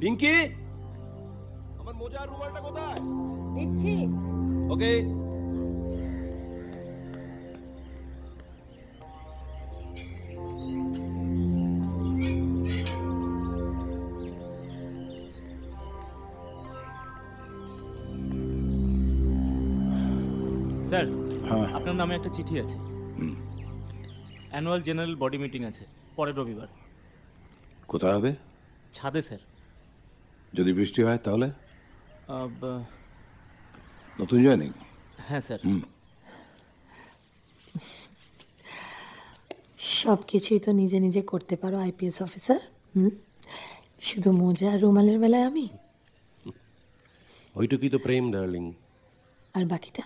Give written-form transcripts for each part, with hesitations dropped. পিঙ্কি আমার মোজার রুমালটা কোথায়? দিচ্ছি। ওকে স্যার, আপনার নামে একটা চিঠি আছে। অ্যানুয়াল জেনারেল বডি মিটিং আছে পরের রবিবার। কোথায় হবে? ছাদে স্যার। যদি বৃষ্টি হয় তাহলে? নতুন জয়েনিং? হ্যাঁ স্যার। সব কিছুই তো নিজে নিজে করতে পারো আইপিএস অফিসার, শুধু মোজা রুমালের বেলায় আমি? ওইটুকুই তো প্রেম ডার্লিং, আর বাকিটা?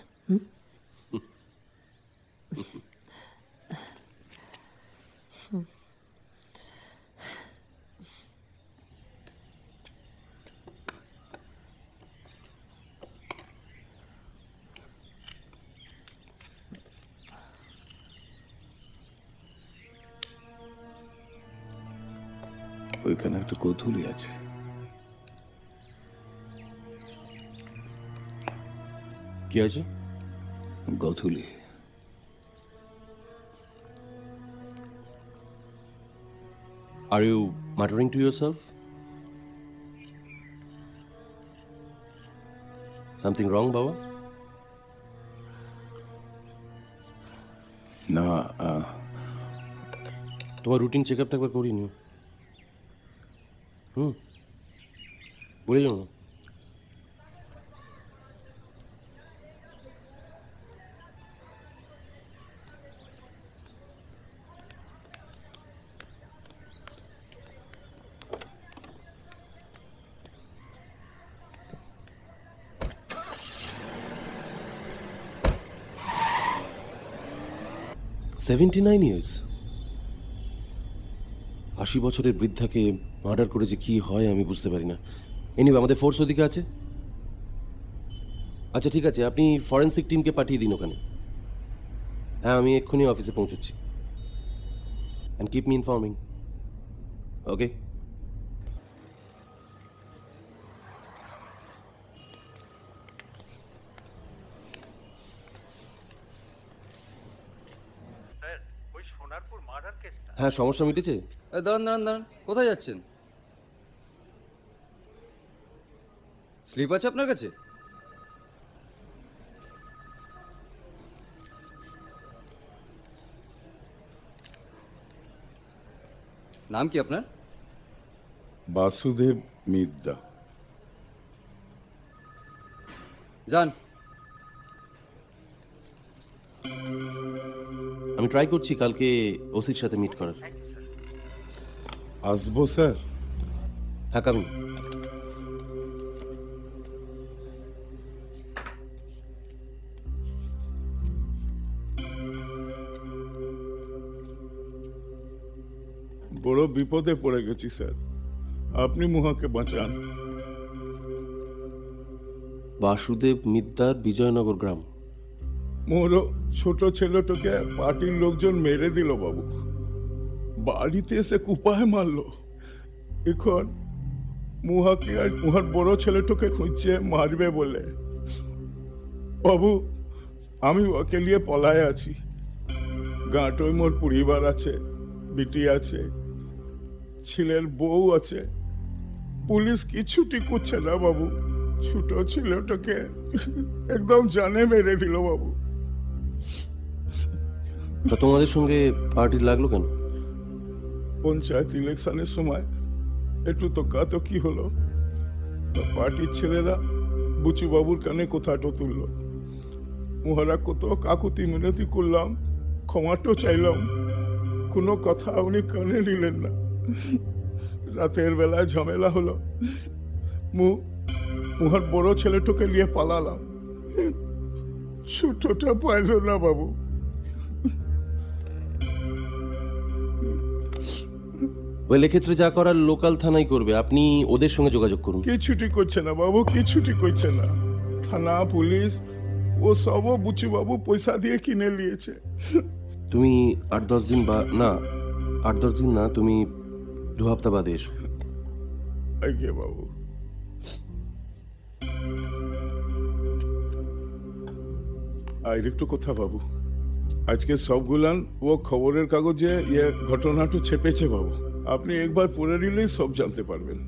ওইখানে একটা গোধূলি আছে, কি আছে? গোধূলি। Are you muttering to yourself? Something wrong, Baba? No. তোমার রুটিন চেকআপ একবার করি নিও। বলে যাও না। সেভেন্টি নাইন ইয়ার্স, 80 বছরের বৃদ্ধাকে মার্ডার করে যে কি হয় আমি বুঝতে পারি না। এনিওয়ে আমাদের ফোর্স ওদিকে আছে। আচ্ছা ঠিক আছে, আপনি ফরেন্সিক টিমকে পাঠিয়ে দিন ওখানে। হ্যাঁ আমি এক্ষুনি অফিসে পৌঁছচ্ছি। And keep me informing. Okay হ্যাঁ সমস্যা মিটেছে। দাঁড়ান, কোথায় যাচ্ছেন? স্লিপ আছে আপনার কাছে? নাম কি আপনার? বাসুদেব মিদ্যা। যান। আমি ট্রাই করছি কালকে ওসির সাথে মিট করার। আসবো স্যার? হ্যাঁ কামিং। বড় বিপদে পড়ে গেছি স্যার, আপনি মুহাকে বাঁচান। বাসুদেব মিদ্দার বিজয়নগর গ্রাম। মোরো ছোট ছেলেটাকে পার্টির লোকজন মেরে দিল বাবু, বাড়িতে এসে কুপায় মারলো। এখন মুহাকে আর মুহার বড় ছেলেটাকে খুঁজছে মারবে বলে। বাবু আমি ওকে নিয়ে পলায় আছি। গাঁটই মোর পরিবার আছে, বিটি আছে, ছেলের বউ আছে। পুলিশ কিছুটি করছে না বাবু, ছোট ছেলেটাকে একদম জানে মেরে দিল বাবু। তা তোমাদের সঙ্গে পার্টি লাগলো কেন? পঞ্চায়েত ইলেকশনের সময় একটু তোকাতকি হলো, পার্টির ছেলেরা বুচু বাবুর কানে কথাটা তুলল। মহারা কত কাকুতি মিনতি করলাম, ক্ষমাটো চাইলাম, কোনো কথা উনি কানে নিলেন না। রাতের বেলায় ঝামেলা হলো, মুহার বড় ছেলেটাকে নিয়ে পালালাম, ছোটটা পাইল না বাবু। ওই ক্ষেত্রে যা করার লোকাল থানাই করবে, আপনি ওদের সঙ্গে যোগাযোগ করুন। কিছুটি করছে না বাবু, কিছুটি করছে না। থানা পুলিশ ও সবও বুচু বাবু পয়সা দিয়ে কিনে নিয়েছে। তুমি 8-10 দিন বা না 8-10 দিন না, তুমি 2 সপ্তাহ বাদে এসো। আগে বাবু আর একটু কথা বাবু আজকে সবগুলান ও খবরের কাগজে এই ঘটনাটা ছেপেছে বাবু আপনি একবার পড়ে নিলেই সব জানতে পারবেন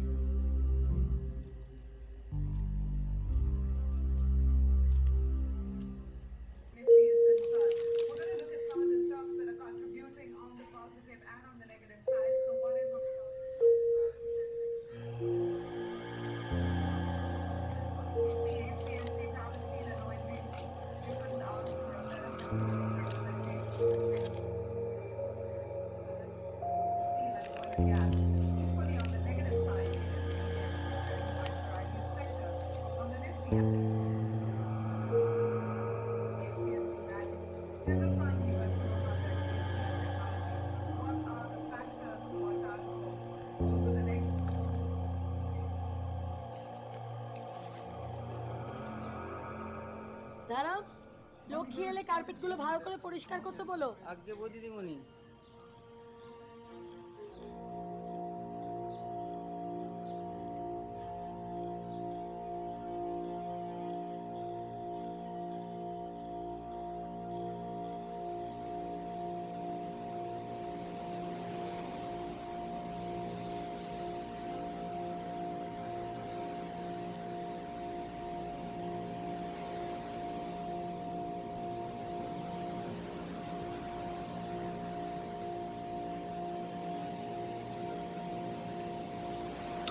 পরিষ্কার করতে বলো আগে বই দিদিমণি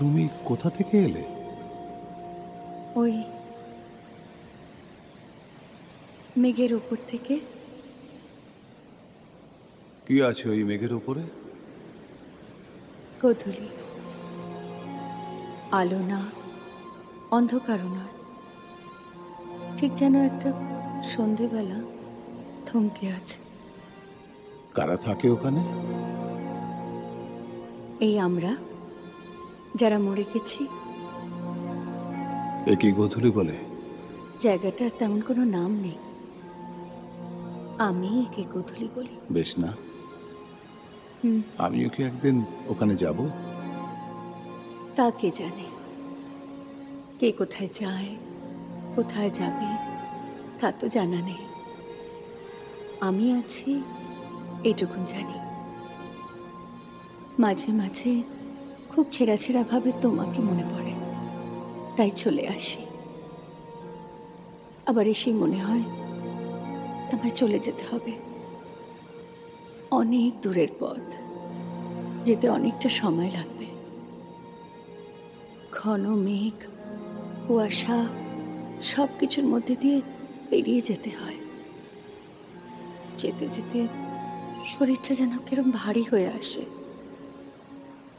তুমি কোথা থেকে এলে ওই মেঘের উপর থেকে কি আছে ওই মেঘের উপরে গধূলি আলো না অন্ধকারও না ঠিক যেন একটা সন্ধেবেলা থমকে আছে কারা থাকে ওখানে এই আমরা যারা মরে গেছি একে গধূলি বলে জায়গাটার তেমন কোনো নাম নেই আমি একে গধূলি বলি বেশ না আমিও কি একদিন ওখানে যাব তা কে জানে কে কোথায় যায় কোথায় যাবে তা তো জানা নেই আমি আছি এটুকুন জানি মাঝে মাঝে খুব ছেঁড়া ছেঁড়া ভাবে তোমাকে মনে পড়ে তাই চলে আসি আবার এসেই মনে হয় আমায় চলে যেতে হবে অনেক দূরের পথ যেতে অনেকটা সময় লাগবে ঘন মেঘ কুয়াশা সব কিছুর মধ্যে দিয়ে পেরিয়ে যেতে হয় যেতে যেতে শরীরটা যেন কিরম ভারী হয়ে আসে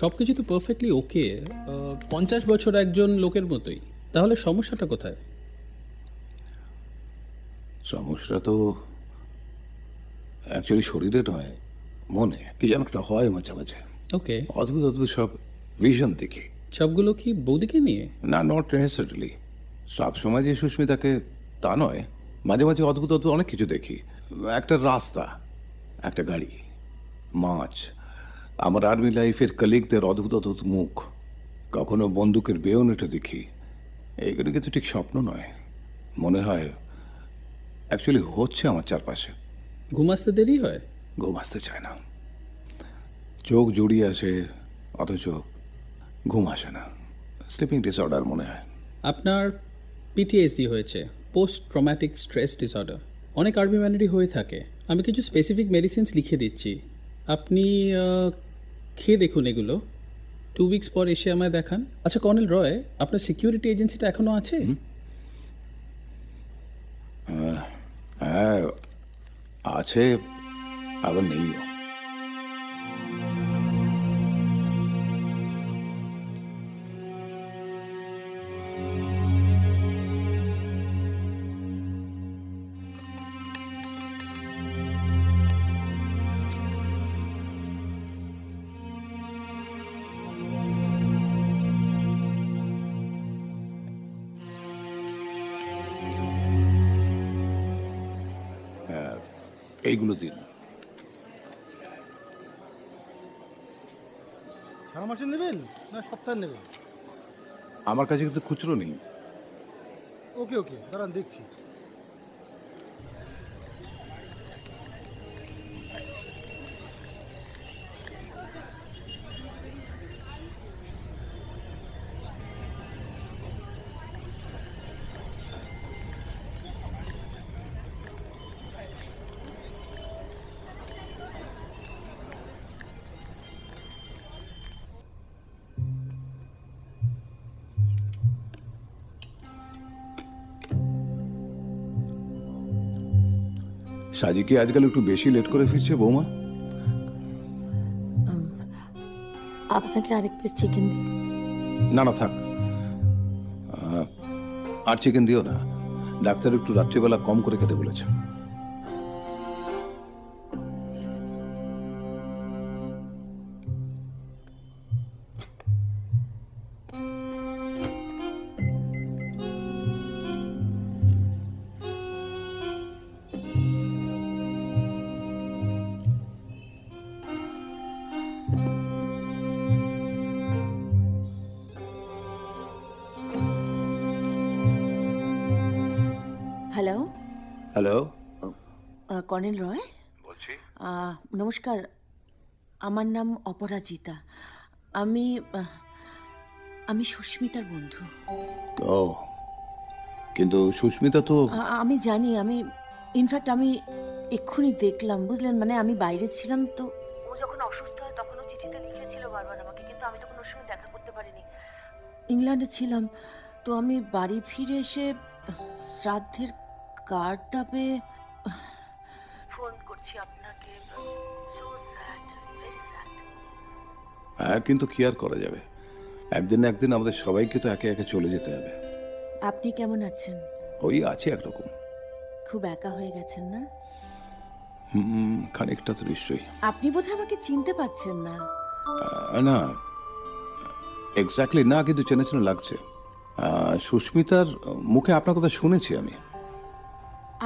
সব কিছু তো পারফেক্টলি ওকে 50 বছর একজন লোকের মতোই তাহলে সমস্যাটা কোথায় সমস্যা তো অ্যাকচুয়ালি শরীরে নয় মনে কি যেন একটা হয় মাঝে মাঝে ওকে অদ্ভুত অদ্ভুত সব ভিশন দেখি সবগুলো কি বৌদিকে নিয়ে না নট নেসেসারিলি সব সময় যে সুস্মিতাকে তা নয় মাঝে মাঝে অদ্ভুত অদ্ভুত অনেক কিছু দেখি একটা রাস্তা একটা গাড়ি মাছ আমার আর্মি লাইফের কলিগদের অদ্ভুত অদ্ভুত মুখ কখনো বন্দুকের বেয়নেটও দেখি এগুলো কিন্তু ঠিক স্বপ্ন নয় মনে হয় অ্যাকচুয়ালি হচ্ছে আমার চারপাশে ঘুম আসতে দেরি হয় ঘুম আসতে চায় না চোখ জড়িয়ে আসে অথচ ঘুম আসে না স্লিপিং ডিসঅর্ডার মনে হয় আপনার পিটিএসডি হয়েছে পোস্ট ট্রমাটিক স্ট্রেস ডিসঅর্ডার অনেক আর্মি ম্যানেরই হয়ে থাকে আমি কিছু স্পেসিফিক মেডিসিনস লিখে দিচ্ছি আপনি খেয়ে দেখুন এগুলো 2 weeks পর এসে আমায় দেখান। আচ্ছা কর্নেল রয়, আপনার সিকিউরিটি এজেন্সিটা এখনো আছে? হ্যাঁ আছে, আবার নেই। এইগুলো দিন। সারা মাসে নেবেন না সপ্তাহে নেবেন? আমার কাছে কিন্তু খুচরো নেই। ওকে ওকে, দাঁড়ান দেখছি। সাজি কি আজকাল একটু বেশি লেট করে ফিরছে বৌমা? আপনাকে আরেক পিস চিকেন দিই? না না থাক, আর চিকেন দিও না। ডাক্তার একটু রাত্রিবেলা কম করে খেতে বলেছে। হ্যালো হ্যালো, কর্নেল রয় বলছি। নমস্কার, আমার নাম অপরাজিতা। আমি সুস্মিতার বন্ধু। ও কিন্তু সুস্মিতা তো আমি জানি। ইনফ্যাক্ট আমি এক্ষুনি দেখলাম, বুঝলেন, মানে আমি বাইরে ছিলাম তো। ও যখন অসুস্থ হয় তখন ও চিঠিতে লিখেছিল বারবার আমাকে, কিন্তু আমি তখন ওর সঙ্গে দেখা করতে পারিনি। ইংল্যান্ডে ছিলাম তো। আমি বাড়ি ফিরে এসে শ্রাদ্ধের কার্ডটা পেয়ে ফোন করছি আপনাকে। হ্যাঁ কিন্তু কি আর করা যাবে, একদিন না একদিন আমাদের সবাইকে তো একে একে চলে যেতে হবে। আপনি কেমন আছেন? ওই আছে একরকম। খুব একা হয়ে গেছেন না? খানিকটা তো নিশ্চয়ই। আপনি বোধহয় আমাকে চিনতে পারছেন না। না এক্স্যাক্টলি না, কিন্তু চেনা চেনা লাগছে। সুস্মিতার মুখে আপনার কথা শুনেছি আমি।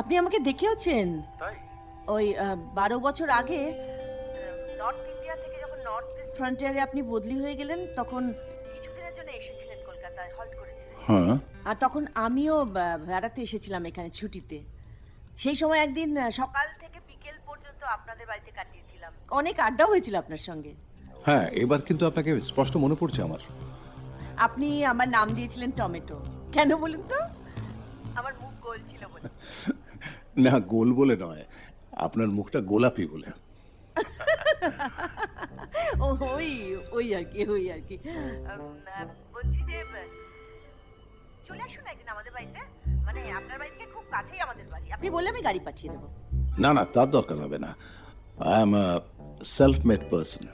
আপনি আমাকে দেখেওছেন? ওই 12 বছর আগে নর্থ ইন্ডিয়া থেকে যখন নর্থ ইস্ট ফ্রন্টিয়ারে আপনি বদলি হয়ে গেলেন, তখন কিছুদিনের জন্য এসেছিলেন কলকাতায়, হল্ট করেছিলেন। হ্যাঁ, আর তখন আমিও বেড়াতে এসেছিলাম এখানে ছুটিতে। সেই সময় একদিন সকাল থেকে বিকেল পর্যন্ত আপনাদের বাড়িতে কাটিয়েছিলাম। অনেক আড্ডা হয়েছিল আপনার সঙ্গে। হ্যাঁ, এবার কিন্তু আপনাকে স্পষ্ট মনে পড়ছে আমার। আপনি আমার নাম দিয়েছিলেন টমেটো, কেন বলুন তো? আমার মুখ গোল ছিল বলে। না গোল বলে নয়, আপনার মুখটা গোলাপি বলে। ওই ওই আর কি, ওই আর কি। বলছি যে চলে আসুন একদিন আমাদের বাড়িতে, মানে আপনার বাড়ি থেকে খুব কাছেই আমাদের বাড়ি। আপনি বললে আমি গাড়ি পাঠিয়ে দেবো। না না তার দরকার হবে না। I am a self made person.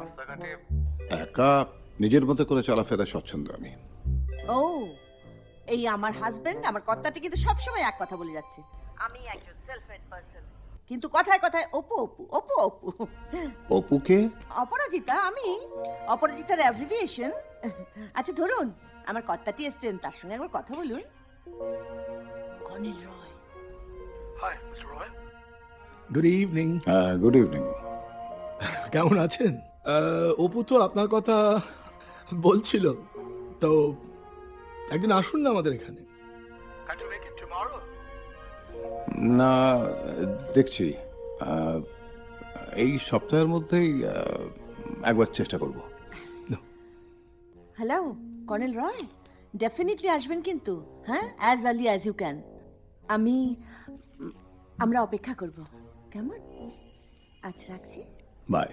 রাস্তাঘাটে একা নিজের মতো করে চলাফেরা স্বচ্ছন্দ আমি। ও এই আমার হাজবেন্ড, আমার কথাটা কিন্তু সব সময় এক কথা বলে যাচ্ছে। আমি একজন সেলফ মেড পারসন, কিন্তু কথায় কথায় অপু অপু অপু অপু। অপু কে? অপরাজিতা। আমি অপরাজিতার অ্যাব্রিভিয়েশন। আচ্ছা ধরুন আমার কথাটি এসেছেন, তার সঙ্গে একবার কথা বলুন। Colonel Roy. Hi mister Roy, good evening. Good evening. কেমন আছেন? অপু তো আপনার কথা বলছিল, তো একদিন আসুন না আমাদের এখানে। না দেখছি, এই সপ্তাহের মধ্যেই একবার চেষ্টা করব। হ্যালো কর্নেল রয়, ডেফিনেটলি আসবেন কিন্তু, হ্যাঁ, as early as you can. আমরা অপেক্ষা করব, কেমন? আচ্ছা রাখছি, বাই।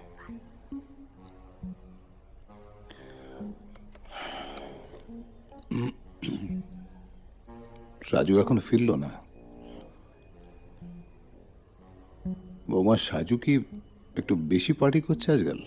রাজু এখনো ফিরল না। বৌমা, সাজু কি একটু বেশি পার্টি করছে আজকাল?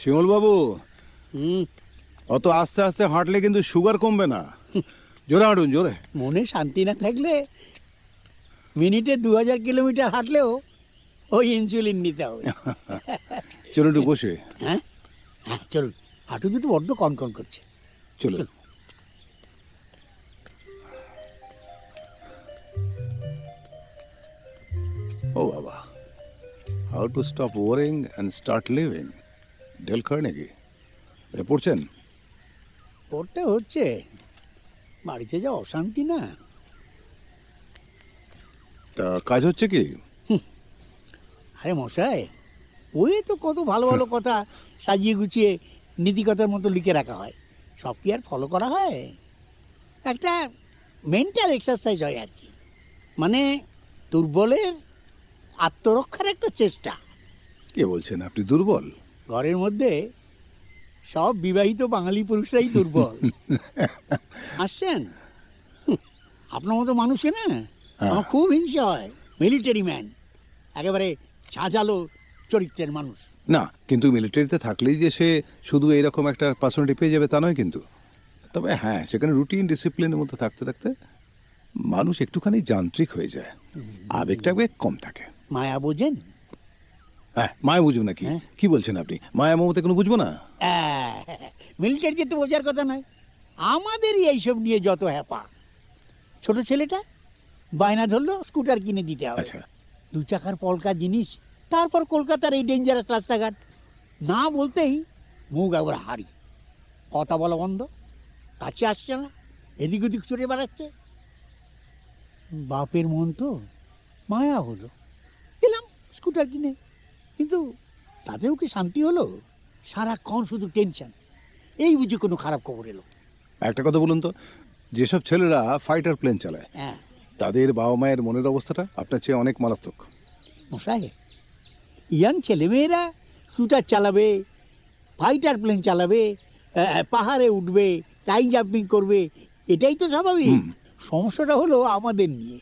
শিমল বাবু অত আস্তে আস্তে হাঁটলে কিন্তু সুগার কমবে না, জোরে হাঁটুন জোরে। মনে শান্তি না থাকলে মিনিটে 2000 কিলোমিটার হাঁটলেও ওই ইনসুলিন নিতে হবে। চলুন একটু বসে, হ্যাঁ হ্যাঁ চলুন, হাঁটু দুটো বড্ড কনকন করছে, চলুন। ও বাবা, how to stop worrying and start living, Dale Carnegie. এটা পড়ছেন? পড়তে হচ্ছে, বাড়িতে যা অশান্তি না। তা কাজ হচ্ছে কি? আরে মশাই, ওই তো কত ভালো ভালো কথা সাজিয়ে গুছিয়ে নীতিকথার মতো লিখে রাখা হয়, সব কি আর ফলো করা হয়? একটা মেন্টাল এক্সারসাইজ হয় আর কি, মানে দুর্বলের আত্মরক্ষার একটা চেষ্টা। কে বলছেন আপনি দুর্বল? ঘরের মধ্যে সব বিবাহিত বাঙালি পুরুষরাই দুর্বল। আসছেন আপনার মতো মানুষে না আমার খুব হিংসা হয়, মিলিটারি ম্যান, একেবারে ঝাঁঝালো চরিত্রের মানুষ। না কিন্তু মিলিটারিতে থাকলেই যে সে শুধু এইরকম একটা পার্সোনালিটি পেয়ে যাবে তা নয় কিন্তু, তবে হ্যাঁ সেখানে রুটিন ডিসিপ্লিনের মধ্যে থাকতে থাকতে মানুষ একটুখানি যান্ত্রিক হয়ে যায়, আবেগটা কম থাকে। মায়া বোঝেন? হ্যাঁ মায়া বুঝবো নাকি, কি বলছেন আপনি? মায়া মমতা কোনো বুঝবো না, মিলিটারিতে তো বোঝার কথা নয়। আমাদেরই এইসব নিয়ে যত হ্যাপা। ছোট ছেলেটা বায়না ধরলো স্কুটার কিনে দিতে হবে, আচ্ছা 2 চাকার পলকা জিনিস, তারপর কলকাতার এই ডেঞ্জারাস রাস্তাঘাট না বলতেই মুখ আবার হারি, কথা বলা বন্ধ, কাছে আসছে না, এদিক ওদিক চড়ে বেড়াচ্ছে। বাপের মন তো মায়া হলো, দিলাম স্কুটার কিনে, কিন্তু তাতেও কি শান্তি হলো? সারাক্ষণ শুধু টেনশন, এই বুঝি কোনো খারাপ খবর এলো। একটা কথা বলুন তো, যেসব ছেলেরা ফাইটার প্লেন চালায় তাদের বাবা মায়ের মনের অবস্থাটা আপনার চেয়ে অনেক মারাত্মক। মশাই, ইয়াং ছেলেমেয়েরা স্কুটার চালাবে, ফাইটার প্লেন চালাবে, পাহাড়ে উঠবে, টাই জাম্পিং করবে, এটাই তো স্বাভাবিক। সমস্যাটা হলো আমাদের নিয়ে,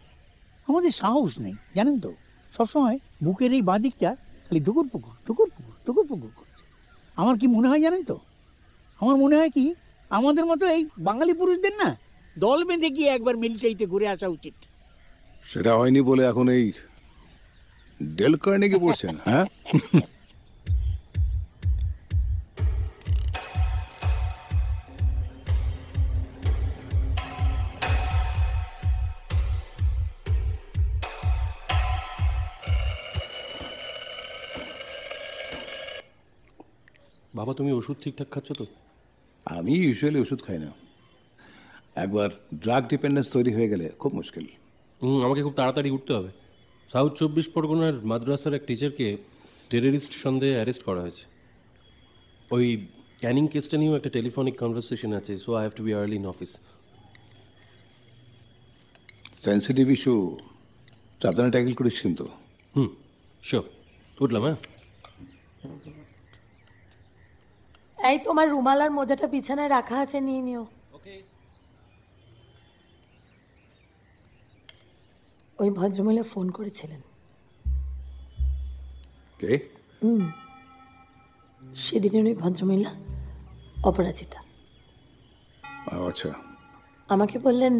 আমাদের সাহস নেই জানেন তো, সবসময় বুকের এই বাঁদিকটা খালি ধুকুর পুকুর ধুকুর পুকুর ধুকুর পুকুর করছে। আমার কি মনে হয় জানেন তো, আমার মনে হয় কি আমাদের মতো এই বাঙালি পুরুষদের না দল বেঁধে গিয়ে একবার মিলিটারিতে ঘুরে আসা উচিত। সেটা হয়নি বলে এখন এই ডেল কার্নেগি পড়ছেন? হ্যাঁ বাবা, তুমি ওষুধ ঠিকঠাক খাচ্ছ তো? আমি ইউজুয়ালি ওষুধ খাই না, একবার ড্রাগ ডিপেন্ডেন্স তৈরি হয়ে গেলে খুব মুশকিল। আমাকে খুব তাড়াতাড়ি উঠতে হবে। সাউথ 24 পরগনার মাদ্রাসার এক টিচারকে টেররিস্ট সন্দেহে অ্যারেস্ট করা হয়েছে। ওই ক্যানিং কেসটা নিয়েও একটা টেলিফোনিক কনভারসেশন আছে, so I have to be early in office. Sensitive issue, সাবধানে ট্যাকেল করিস কিন্তু। শিওর, উঠলাম। হ্যাঁ, এই তোমার রুমাল আর মোজাটা বিছানায় রাখা আছে, নিয়ে নিও। ওই ভদ্রমহিলা ফোন করেছিলেন। কে? সেদিনের ওই ভদ্রমহিলা অপরাজিতা। আচ্ছা, আমাকে বললেন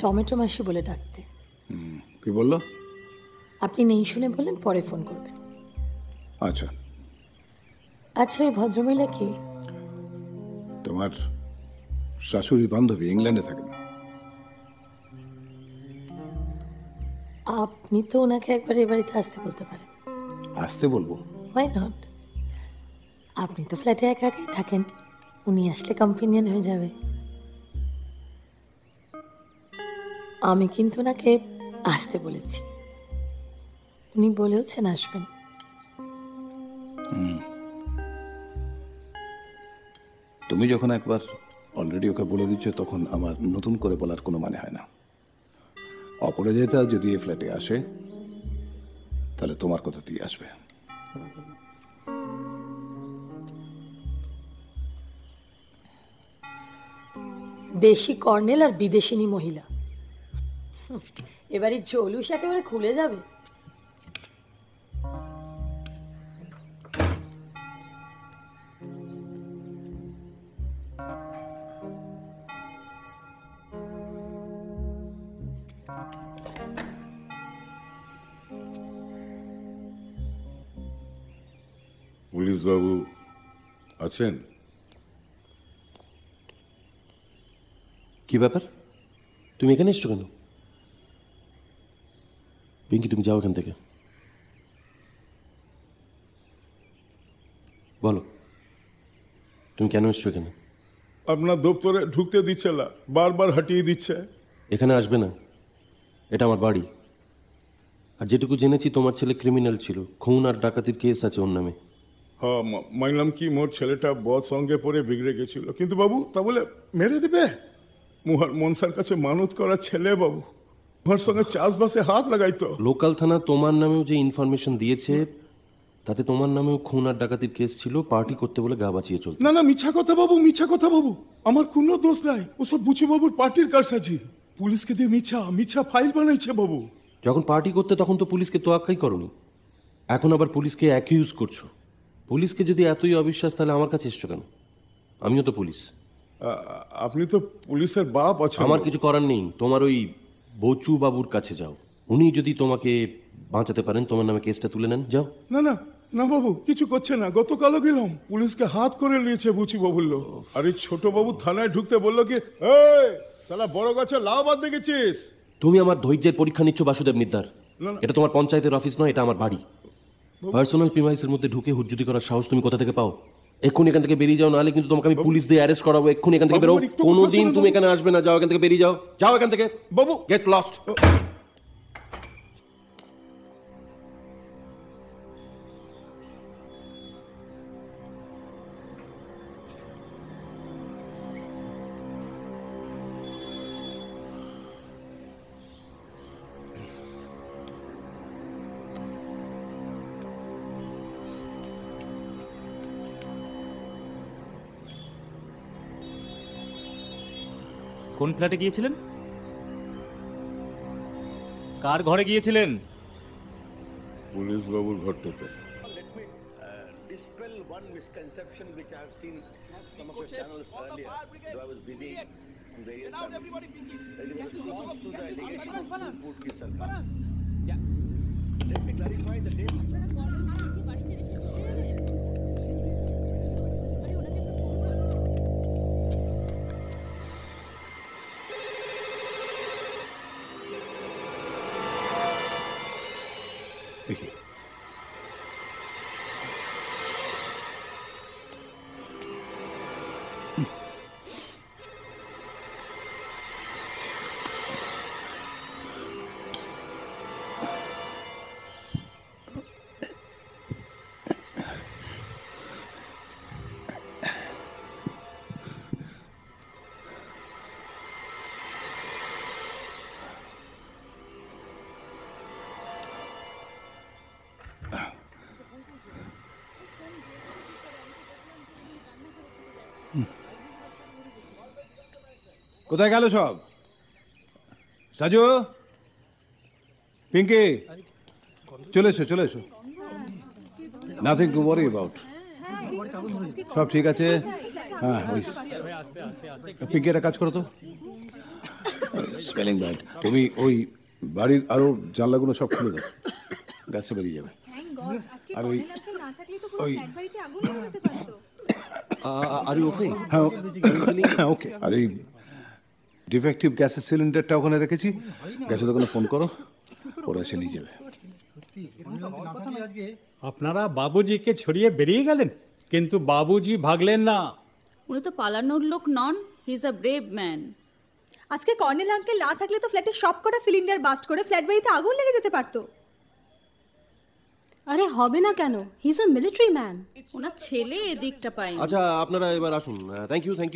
টমেটো মাসি বলে ডাকতে। কি বললো? আপনি নেই শুনে বললেন পরে ফোন করবেন। আচ্ছা আচ্ছা, ওই ভদ্রমহিলা কি তোমার শাশুড়ি? বান্ধবী, ইংল্যান্ডে থাকেন। আপনি তো ওনাকে একবার এই বাড়িতে আসতে বলতে পারেন। আসতে বলবো? Why not? আপনি তো ফ্ল্যাটে একা একাই থাকেন, উনি আসলে কম্পেনিয়ন হয়ে যাবে। আমি কিন্তু ওনাকে আসতে বলেছি, উনি বলেওছেন আসবেন। তুমি যখন একবার অলরেডি ওকে বলে দিচ্ছ তখন আমার নতুন করে বলার কোনো মানে হয় না। অপরাজিতা যদি এই ফ্ল্যাটে আসে তাহলে তোমার কথা দিয়ে আসবে। দেশি কর্নেল আর বিদেশিনী মহিলা, এবারে জলুস একেবারে খুলে যাবে। পুলিশ বাবু আছেন? কি ব্যাপার, তুমি এখানে এসছো কেন? পিঙ্কি তুমি যাও এখান থেকে, বলো তুমি কেন এসছো এখানে? আপনার দপ্তরে ঢুকতে দিচ্ছে না, বারবার হাঁটিয়ে দিচ্ছে। এখানে আসবে না, এটা আমার বাড়ি। আর যেটুকু জেনেছি তোমার ছেলে ক্রিমিনাল ছিল, খুন আর ডাকাতির কেস আছে ওর নামে। হ্যাঁ মানলাম কি মোর ছেলেটা বদ সঙ্গে পরে বিগড়ে গেছিল, কিন্তু বাবু তা বলে মেরে দেবে? মুহার মনসার কাছে মানত করা ছেলে বাবু, ওর সঙ্গে চাষবাসে হাত লাগাইতো। লোকাল থানা তোমার নামেও যে ইনফরমেশন দিয়েছে, তাতে তোমার নামেও খুন আর ডাকাতির কেস ছিল, পার্টি করতে বলে গা বাঁচিয়ে চলত। না না মিছা কথা বাবু, মিছা কথা বাবু, আমার কোনো দোষ নাই, ওসব বুচি বাবুর পার্টির কারসাজি। পুলিশকে দিয়ে মিছা ফাইল বানাইছে বাবু। যখন পার্টি করতে তখন তো পুলিশকে তোয়াক্কাই করনি, এখন আবার পুলিশকে অ্যাকিউজ করছো। পুলিশকে যদি এতই অবিশ্বাস তাহলে আমার কাছে এসছো কেন? আমিও তো পুলিশ। আপনি তো পুলিশের বাপ আছেন। আমার কিছু করার নেই, তোমার ওই বচু বাবুর কাছে যাও, উনি যদি তোমাকে বাঁচাতে পারেন তোমার নামে কেসটা তুলে নেন, যাও। না না না বাবু কিছু করছে না, গতকালও গেলাম, পুলিশকে হাত করে নিয়েছে বুচি বাবুর লোক। আর এই ছোট বাবু থানায় ঢুকতে বললো কি, এই শালা বড় গাছে লাউ বাদ দেখেছিস? তুমি আমার ধৈর্যের পরীক্ষা নিচ্ছ বাসুদেব মিদ্দার? এটা তোমার পঞ্চায়েতের অফিস নয়, এটা আমার বাড়ি। পার্সোনাল প্রিমাইসের মধ্যে ঢুকে হুজ্জুদি করার সাহস তুমি কোথা থেকে পাও? এক্ষুনি এখান থেকে বেরিয়ে যাও, নাহলে কিন্তু তোমাকে আমি পুলিশ দিয়ে অ্যারেস্ট করাবো। এক্ষুনি এখান থেকে বেরো, কোনোদিন তুমি এখানে আসবে না, যাও এখান থেকে বেরিয়ে যাও, যাও এখান থেকে বাবু, গেট লস্ট। কোন ফ্ল্যাটে গিয়েছিলেন? কার ঘরে গিয়েছিলেন? পুলিশ বাবুর ঘরটাতে। কোথায় গেল সব? সাজু, পিঙ্কি, চলে এসো চলে এসো। নাথিং টু ওয়ারি অ্যাবাউট, সব ঠিক আছে। হ্যাঁ পিঙ্কি একটা কাজ করো তো, স্পেলিং ব্যাট, তুমি ওই বাড়ির আরও জানলাগুলো সব খুলে দাও, গাছে বেরিয়ে যাবে। আর ওই ওই আরে ওকে, হ্যাঁ ওকে। আর এই ডিফেক্টিভ গ্যাসের সিলিন্ডারটা ওখানে রেখেছি, গ্যাসের দোকানে ফোন করো, ওরা এসে নিয়ে যাবে। আপনারা বাবুজিকে ছড়িয়ে বেরিয়ে গেলেন, কিন্তু বাবুজি ভাগলেন না। উনি তো পালানোর লোক নন, he is a brave man. আজকে কর্নেল আঙ্কেল না থাকলে তো ফ্ল্যাটের সবকটা সিলিন্ডার বাস্ট করে ফ্ল্যাট বাড়িতে আগুন লেগে যেতে পারতো। আরে হবে না কেন, he is a military man, ওনার ছেলে এদিকটা পায়। আচ্ছা আপনারা এবার আসুন। Thank you thank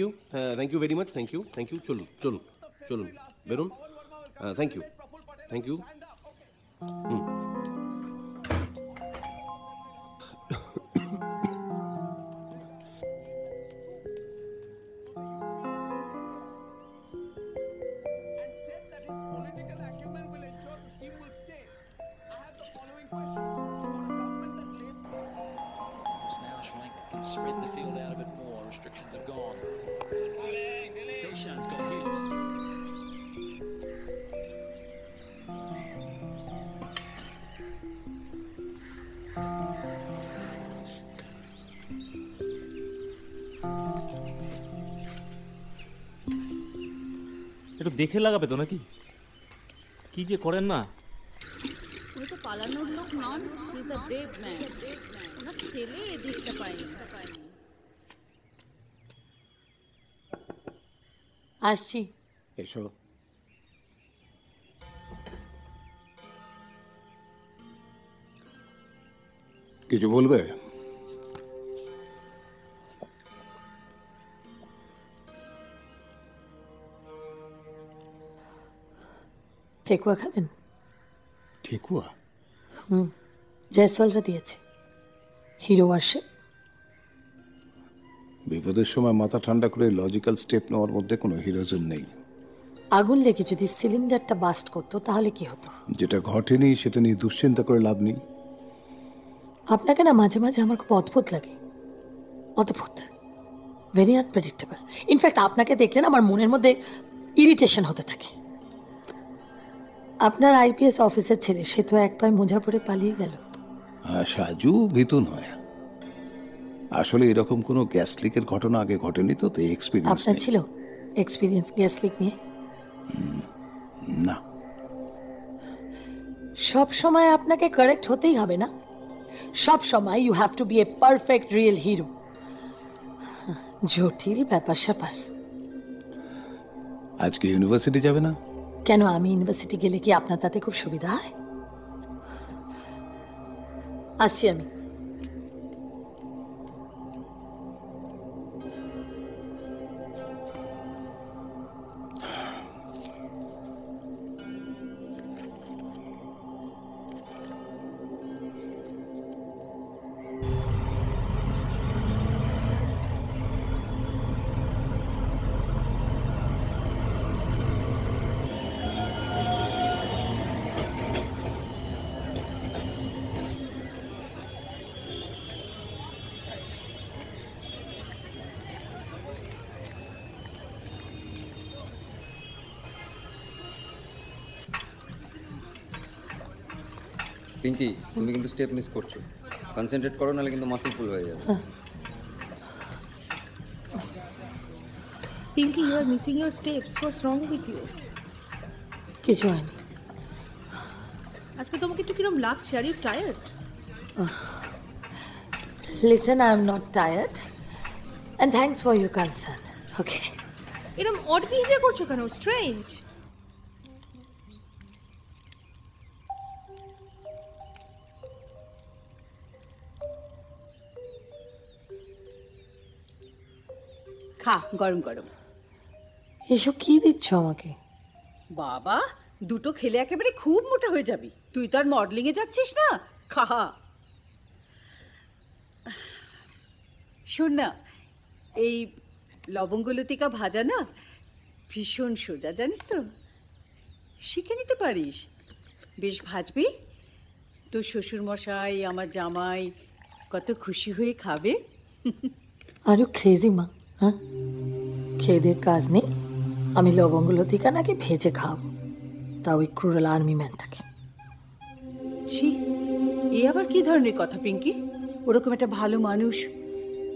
you very much, thank you চলুন চলুন চলুন বেরুন। Thank you Spread the field out a bit more. Restrictions have gone. Doshan's got hit. একটু দেখে লাগাবে তো নাকি? কি যে করেন না। উনি তো পালানোর লোক নন, ইজ আ ব্রেভ ম্যান। ওরা ছেলে দেখতে পায়নি। আসছি, এসো। কিছু বলবে? ঠেকুয়া খাবেন? ঠেকুয়া? হুম, জয়সওয়ালরা দিয়েছে, হিরো ওয়ার্শিপ। বিপদের সময় মাথা ঠান্ডা করে লজিক্যাল স্টেপ নেওয়ার মধ্যে কোনো হিরোইজম নেই। আগুন লেগে যদি সিলিন্ডারটা বাস্ট করতো তাহলে কি হতো? যেটা ঘটেনি সেটা নিয়ে দুশ্চিন্তা করে লাভ নেই। আপনাকে না মাঝে মাঝে আমার খুব অদ্ভুত লাগে, অদ্ভুত, ভেরি আনপ্রেডিক্টেবল। ইনফ্যাক্ট আপনাকে দেখলে না আমার মনের মধ্যে ইরিটেশন হতে থাকে। আপনার আইপিএস অফিসের ছেলে সে তো এক পায়ে মোজা পরে পালিয়ে গেল। সাজু ভীত নয়, আসলে এরকম কোনো গ্যাস লিকের ঘটনা আগে ঘটেনি তো, তাই এক্সপেরিয়েন্স আপনার ছিল। এক্সপেরিয়েন্স গ্যাস লিক নিয়ে? না। সব সময় আপনাকে কারেক্ট হতেই হবে না, সব সময় you have to be a perfect real hero. জটিল ব্যাপার স্যাপার। আজকে ইউনিভার্সিটি যাবে না? কেন, আমি ইউনিভার্সিটি গেলে কি আপনার তাতে খুব সুবিধা হয়? আসছি আমি। পিঙ্কি, তুমি কিন্তু স্টেপ মিস করছো। কনসেন্ট্রেট করো, নাহলে কিন্তু মাসল ফুল হয়ে যাবে। Pinki, you are missing your steps, what's wrong with you? কিছু হয়নি। আজকে তোমাকে একটু কিরম লাগছে? আর you tired? Listen, I am not tired, and thanks for your concern. Okay, এরকম অড বিহেভিয়ার করছো কেন? স্ট্রেঞ্জ। খা গরম গরম। এসব কি দিচ্ছ আমাকে? বাবা, দুটো খেলে একেবারে খুব মোটা হয়ে যাবি। তুই তো আর মডেলিংয়ে যাচ্ছিস না। খা। শোন না, এই লবঙ্গলতিকা ভাজা না ভীষণ সোজা, জানিস তো, শিখে নিতে পারিস। বেশ ভাজবি, তোর শ্বশুরমশাই, আমার জামাই কত খুশি হয়ে খাবে। আরও খেজি মা, হ্যাঁ, খেয়ে দিয়ে কাজ নেই। আমি লবঙ্গলতিকা নাকি ভেজে খাবো, তা ওই ক্রুরাল আর্মি ম্যানটাকে। ছি, এ আবার কি ধরনের কথা পিঙ্কি? ওরকম একটা ভালো মানুষ,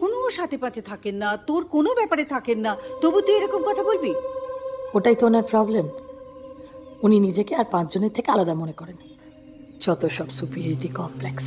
কোনো সাথে পাচে থাকেন না, তোর কোনো ব্যাপারে থাকেন না, তবু তুই এরকম কথা বলবি? ওটাই তো ওনার প্রবলেম। উনি নিজেকে আর পাঁচজনের থেকে আলাদা মনে করেন, যত সব সুপিরিয়রিটি কমপ্লেক্স।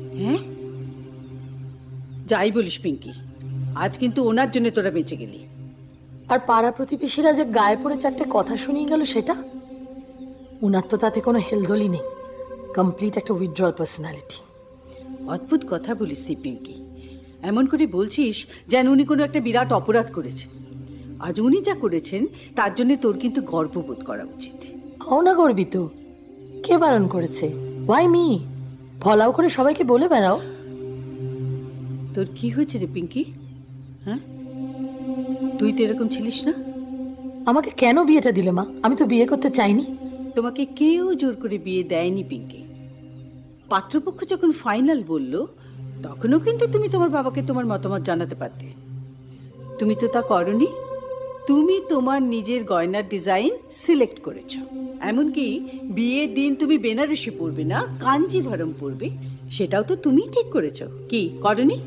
হ্যাঁ, যাই বলিস পিঙ্কি, আজ কিন্তু ওনার জন্য তোরা বেঁচে গেলি। আর পাড়া প্রতিবেশীরা যে গায়ে পড়ে চারটে কথা শুনিয়ে গেল, সেটা ওনার তো তাতে কোনো হেলদোলই নেই, কমপ্লিট একটা উইথড্রল পার্সোনালিটি। অদ্ভুত কথা বলিস তুই পিঙ্কি, এমন করে বলছিস যেন উনি কোনো একটা বিরাট অপরাধ করেছে। আজ উনি যা করেছেন তার জন্য তোর কিন্তু গর্ববোধ করা উচিত। হও না গর্বিত, কে বারণ করেছে? Why me? ফলাও করে সবাইকে বলে বেড়াও। তোর কি হয়েছে রে পিঙ্কি? হ্যাঁ, তুই তো এরকম ছিলিস না। আমাকে কেন বিয়েটা দিলে মা? আমি তো বিয়ে করতে চাইনি। তোমাকে কেউ জোর করে বিয়ে দেয়নি পিঙ্কি। পাত্রপক্ষ যখন ফাইনাল বলল তখনও কিন্তু তুমি তোমার বাবাকে তোমার মতামত জানাতে পারতে, তুমি তো তা করনি। তুমি তোমার নিজের গয়নার ডিজাইন সিলেক্ট করেছ, এমনকি বিয়ের দিন তুমি বেনারসি পরবে না কাঞ্জিভারম পরবে সেটাও তো তুমি ঠিক করেছ, কি করনি?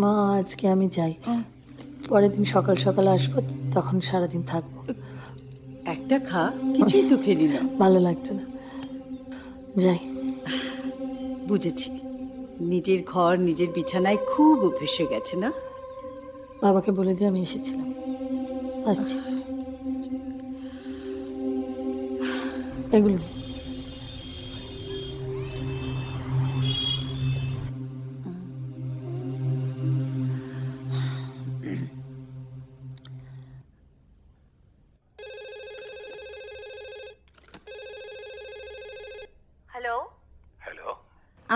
মা আজকে আমি যাই, পরের দিন সকাল সকাল আসবো, তখন সারাদিন থাকবো। একটা খা, কিছুই তো খেলি না, ভালো লাগছে না, যাই। বুঝেছি, নিজের ঘর নিজের বিছানায় খুব অভ্যেস হয়ে গেছে না? বাবাকে বলে দিয়ে আমি এসেছিলাম। আচ্ছা এগুলো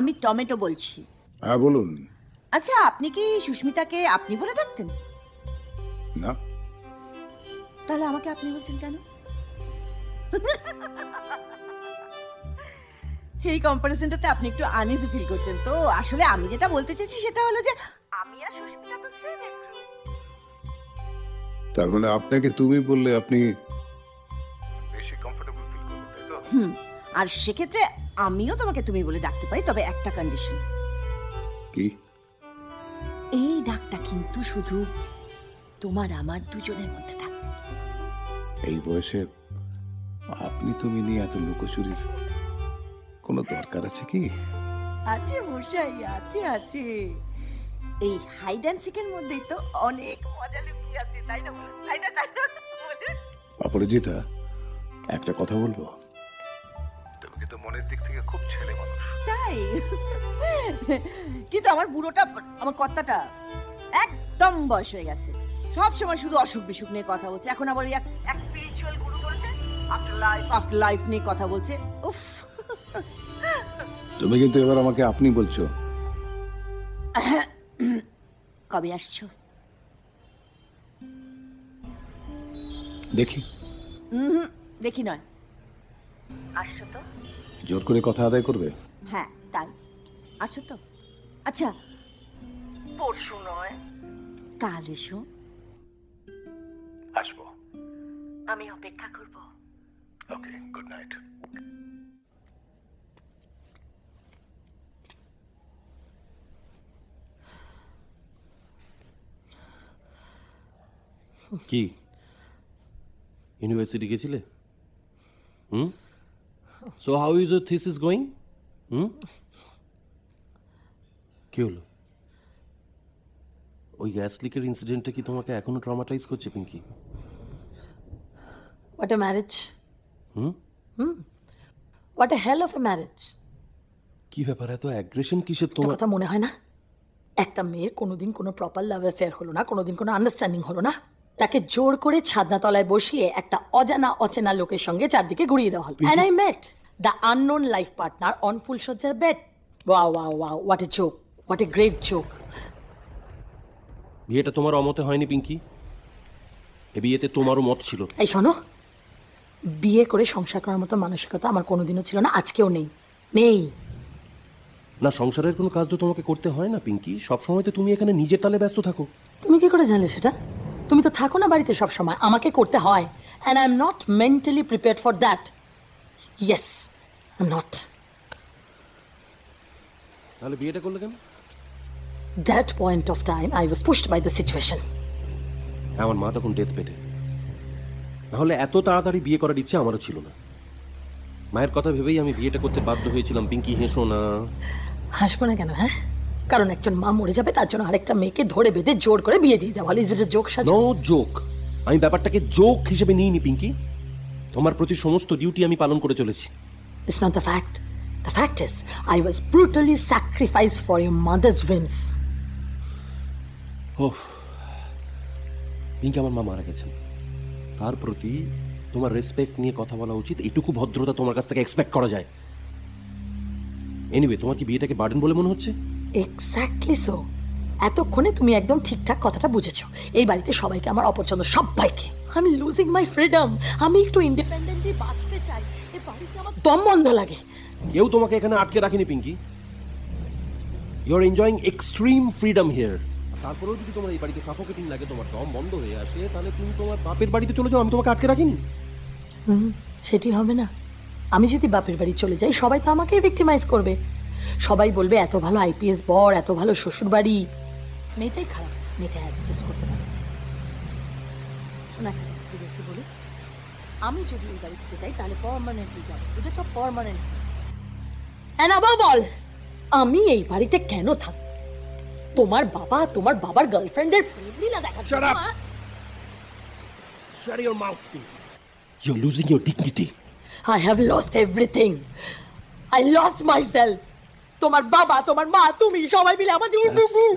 আমি টমেটো বলছি। হ্যাঁ বলুন। আচ্ছা আপনি কি সুস্মিতাকে আপনি বলে ডাকতেন? না। তাহলে আমাকে আপনি বলছেন কেন? এই কম্পারিজনটাতে আপনি একটু আনইজি ফিল করছেন তো? আসলে আমি যেটা বলতে চাইছি সেটা হলো যে আমি আর সুস্মিতা তো সেম এক গ্রুপ। তার মানে আপনাকে তুমি বললে আপনি বেশি কমফোর্টেবল ফিল করতেন তো? আর সেক্ষেত্রে আমিও তোমাকে তুমি বলে ডাকতে পারি, তবে একটা কন্ডিশন। কি? এই ডাকটা কিন্তু শুধু তোমার আমার দুজনের মধ্যে থাকবে। এই বয়সে আপনি তুমি নিয়ে এত লুকোচুরির কোনো দরকার আছে কি? আছে মশাই, আছে আছে। এই হাইড অ্যান্ড সিকের মধ্যেই তো অনেক মজা লুকিয়ে আছে, তাই না? অপরাজিতা, একটা কথা বলবো, মনের দিক থেকে খুব ছেলে মানুষ। তাই? কিন্তু আমার বুড়োটা, আমার কর্তাটা একদম বয়স হয়ে গেছে, সব সময় শুধু অসুখ বিসুখ নিয়ে কথা বলছে। এখন আবার এক স্পিরিচুয়াল গুরু বলছে, আফটার লাইফ নিয়ে কথা বলছে। উফ, তুমি কিন্তু এবার আমাকে আপনি বলছো। কবে আসছো দেখি। দেখি নয়, আসছো তো? জোর করে কথা আদায় করবে? হ্যাঁ তাই, আসো তো। আচ্ছা পরশু নয়, কাল এসো। আসবো, আমি অপেক্ষা করব। Okay, good night. কি ইউনিভার্সিটি গেছিলে? হুম। So how is your thesis going? কি হলো? ওই গ্যাস লিকের ইনসিডেন্টটা কি তোমাকে এখনো ট্রমাটাইজ করছে Pinki? What a marriage! What a hell of a marriage! কি ব্যাপার, এত অ্যাগ্রেশন কিসের তোমার? কথা মনে হয় না একটা মেয়ের কোনোদিন কোনো প্রপার লাভ অ্যাফেয়ার হলো না, কোনোদিন কোনো আন্ডারস্ট্যান্ডিং হলো না, তাকে জোর করে ছাদনা তলায় বসিয়ে একটা অজানা অচেনা লোকের সঙ্গে চারদিকে ঘুরিয়ে দেওয়া হলো। And I met the unknown life partner on ফুলশয্যার bed. Wow, wow, wow! What a joke! What a great joke! বিয়েটা তোমার অমতে হয়নি পিঙ্কি, এ বিয়েতে তোমারও মত ছিল। এই শোনো, বিয়ে করে সংসার করার মতো মানসিকতা আমার কোনোদিনও ছিল না, আজকেও নেই। নেই না, সংসারের কোনো কাজ তো তোমাকে করতে হয় না পিঙ্কি, সবসময় তো তুমি এখানে নিজের তালে ব্যস্ত থাকো। তুমি কি করে জানলে সেটা? তুমি তো থাকো না বাড়িতে সব সময়, আমাকে করতে হয়। and I'm not mentally prepared for that. Yes, I'm not. তাহলে বিয়েটা করলে কেন? That point of time I was pushed by the situation. আমার মা তখন ডেথ বেডে, না হলে এত তাড়াতাড়ি বিয়ে করার ইচ্ছে আমারও ছিল না। মায়ের কথা ভেবেই আমি বিয়েটা করতে বাধ্য হয়েছিলাম। পিঙ্কি হেসো না। হাসবো না কেন? হ্যাঁ, কারণ একজন মা মরে যাবে, তার জন্য আরেকটা মেয়েকে ধরে বেঁধে জোর করে বিয়ে দিয়ে দেওয়া হলো। Is it a joke? No joke. আমি ব্যাপারটাকে জোক হিসেবে নিইনি পিঙ্কি, তোমার প্রতি সমস্ত ডিউটি আমি পালন করে চলেছি। It's not the fact, the fact is I was brutally sacrificed for your mother's whims. Oh Pinki, আমার মা মারা গেছেন, তার প্রতি তোমার রেসপেক্ট নিয়ে কথা বলা উচিত, এটুকু ভদ্রতা তোমার কাছ থেকে এক্সপেক্ট করা যায়। এনিওয়ে, তোমার কি বিয়েটাকে বার্ডেন বলে মনে হচ্ছে? Exactly so. এতক্ষণে তুমি একদম ঠিকঠাক কথাটা বুঝেছো। এই বাড়িতে সবাইকে আমার অপছন্দ, সবাইকে। আমি লুজিং মাই ফ্রিডম, আমি একটু ইন্ডিপেন্ডেন্টলি বাঁচতে চাই। এই বাড়িতে আমার দম বন্ধ লাগে। কেউ তোমাকে এখানে আটকে রাখেনি Pinki, you are enjoying extreme freedom here. তারপরেও যদি তোমার এই বাড়িতে সাফোকেটিং লাগে, তোমার দম বন্ধ হয়ে আসে, তাহলে তুমি তোমার বাপের বাড়িতে চলে যাও, আমি তোমাকে আটকে রাখিনি। সেটি হবে না। আমি যদি বাপের বাড়ি চলে যাই, সবাই তো আমাকেই ভিকটিমাইজ করবে। সবাই বলবে এত ভালো আইপিএস বর, এত ভালো শ্বশুর বাড়ি, মেয়েটাই খারাপ, মেয়েটা অ্যাডজাস্ট করতে পারে না। সিরিয়াসলি বলি, আমি যদি এই বাড়ি থেকে যাই তাহলে পার্মানেন্টলি যাবো, বুঝেছ? পার্মানেন্টলি। অ্যান্ড অ্যাবাভ অল, আমি এই বাড়িতে কেন থাকবো? তোমার বাবা তোমার বাবার গার্লফ্রেন্ডের প্রেমলীলা দেখাচ্ছে। Shut up, shut your mouth. You are losing your dignity. I have lost everything. I lost myself. তোমার বাবা, তোমার মা, তুমি সবাই মিলে আমার জীবন।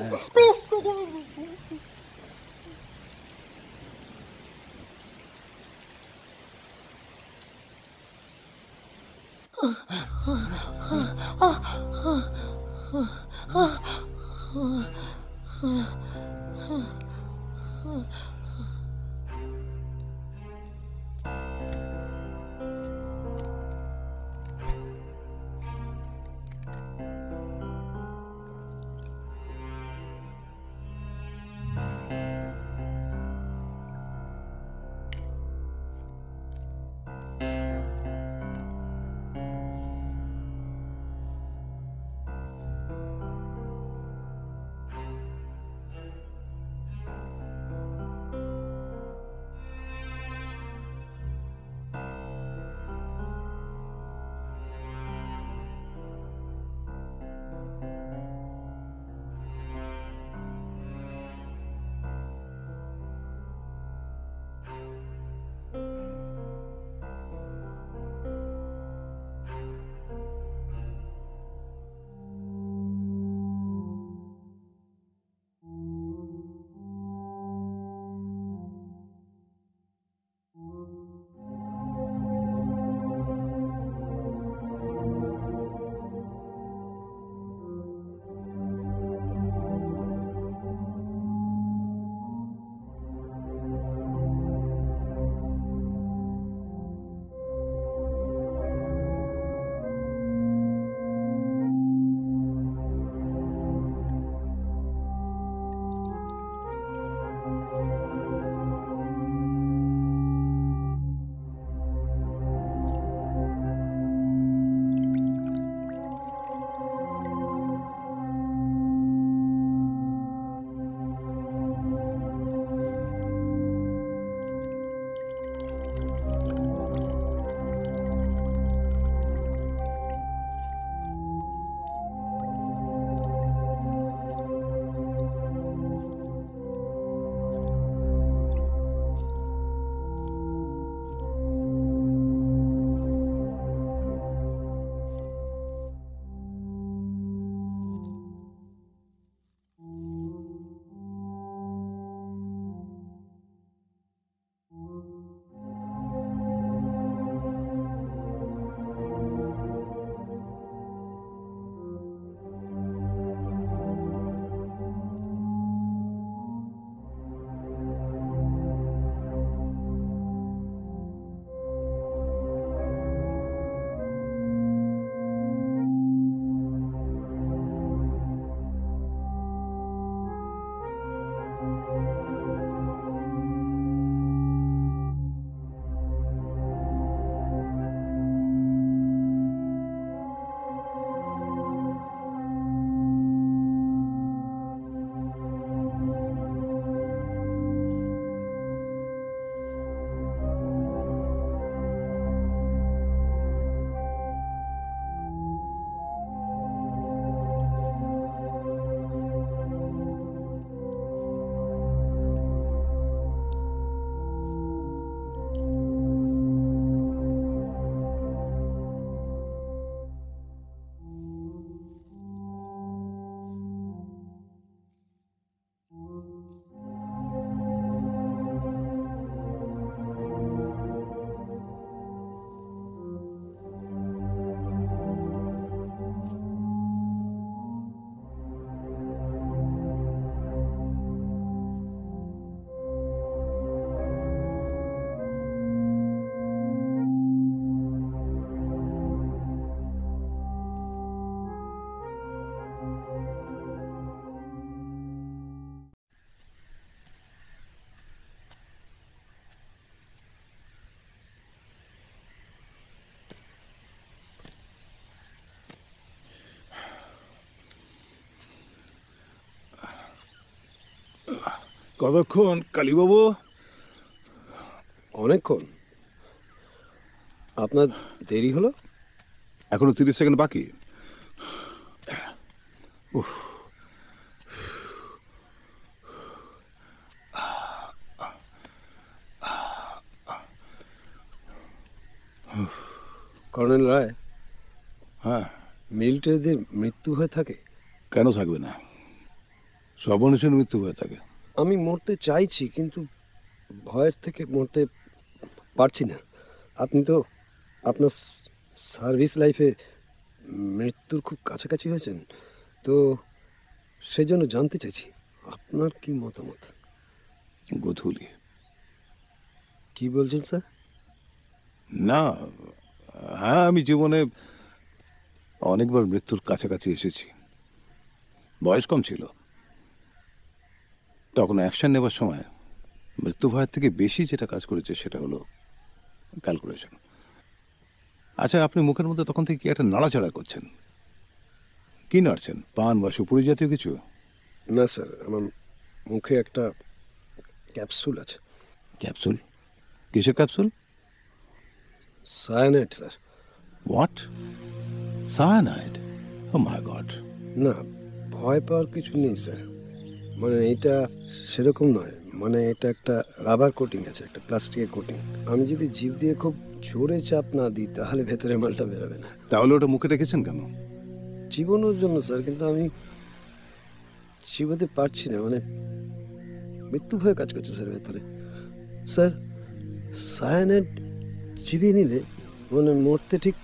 কতক্ষণ কালীবাবু? অনেকক্ষণ। আপনার দেরি হলো? এখনো 30 সেকেন্ড বাকি। উফ, কর্নেল রায়, হ্যাঁ, মিলিটারিদের মৃত্যু হয়ে থাকে? কেন থাকবে না, সব মানুষের মৃত্যু হয়ে থাকে। আমি মরতে চাইছি, কিন্তু ভয়ের থেকে মরতে পারছি না। আপনি তো আপনার সার্ভিস লাইফে মৃত্যুর খুব কাছাকাছি হয়েছেন, তো সেই জন্য জানতে চাইছি আপনার কি মতামত। গধুলি। কি বলছেন স্যার? না, হ্যাঁ, আমি জীবনে অনেকবার মৃত্যুর কাছাকাছি এসেছি। বয়স কম ছিল তখন, অ্যাকশন নেবার সময় মৃত্যু ভয়ের থেকে বেশি যেটা কাজ করেছে সেটা হলো ক্যালকুলেশন। আচ্ছা, আপনি মুখের মধ্যে তখন থেকে কি একটা নাড়াচাড়া করছেন? কি নাড়ছেন, পান বা সুপুরি জাতীয় কিছু? না স্যার, আমার মুখে একটা ক্যাপসুল আছে। ক্যাপসুল? কিসের capsule? Cyanide sir. What? Cyanide? Oh my god. না, ভয় পাওয়ার কিছু নেই স্যার, মানে এটা সেরকম নয়, মানে এটা একটা রাবার কোটিং আছে, একটা প্লাস্টিকের কোটিং। আমি যদি জিভ দিয়ে খুব জোরে চাপ না দিই তাহলে ভেতরে মালটা বেরোবে না। তাহলে ওটা মুখে রেখেছেন কেন? জীবনের জন্য স্যার, কিন্তু আমি জীবতে পারছি না, মানে মৃত্যু ভয়ে কাজ করছে স্যার ভেতরে। স্যার, সায়ানাইড চিবিয়ে নিলে মানে মরতে ঠিক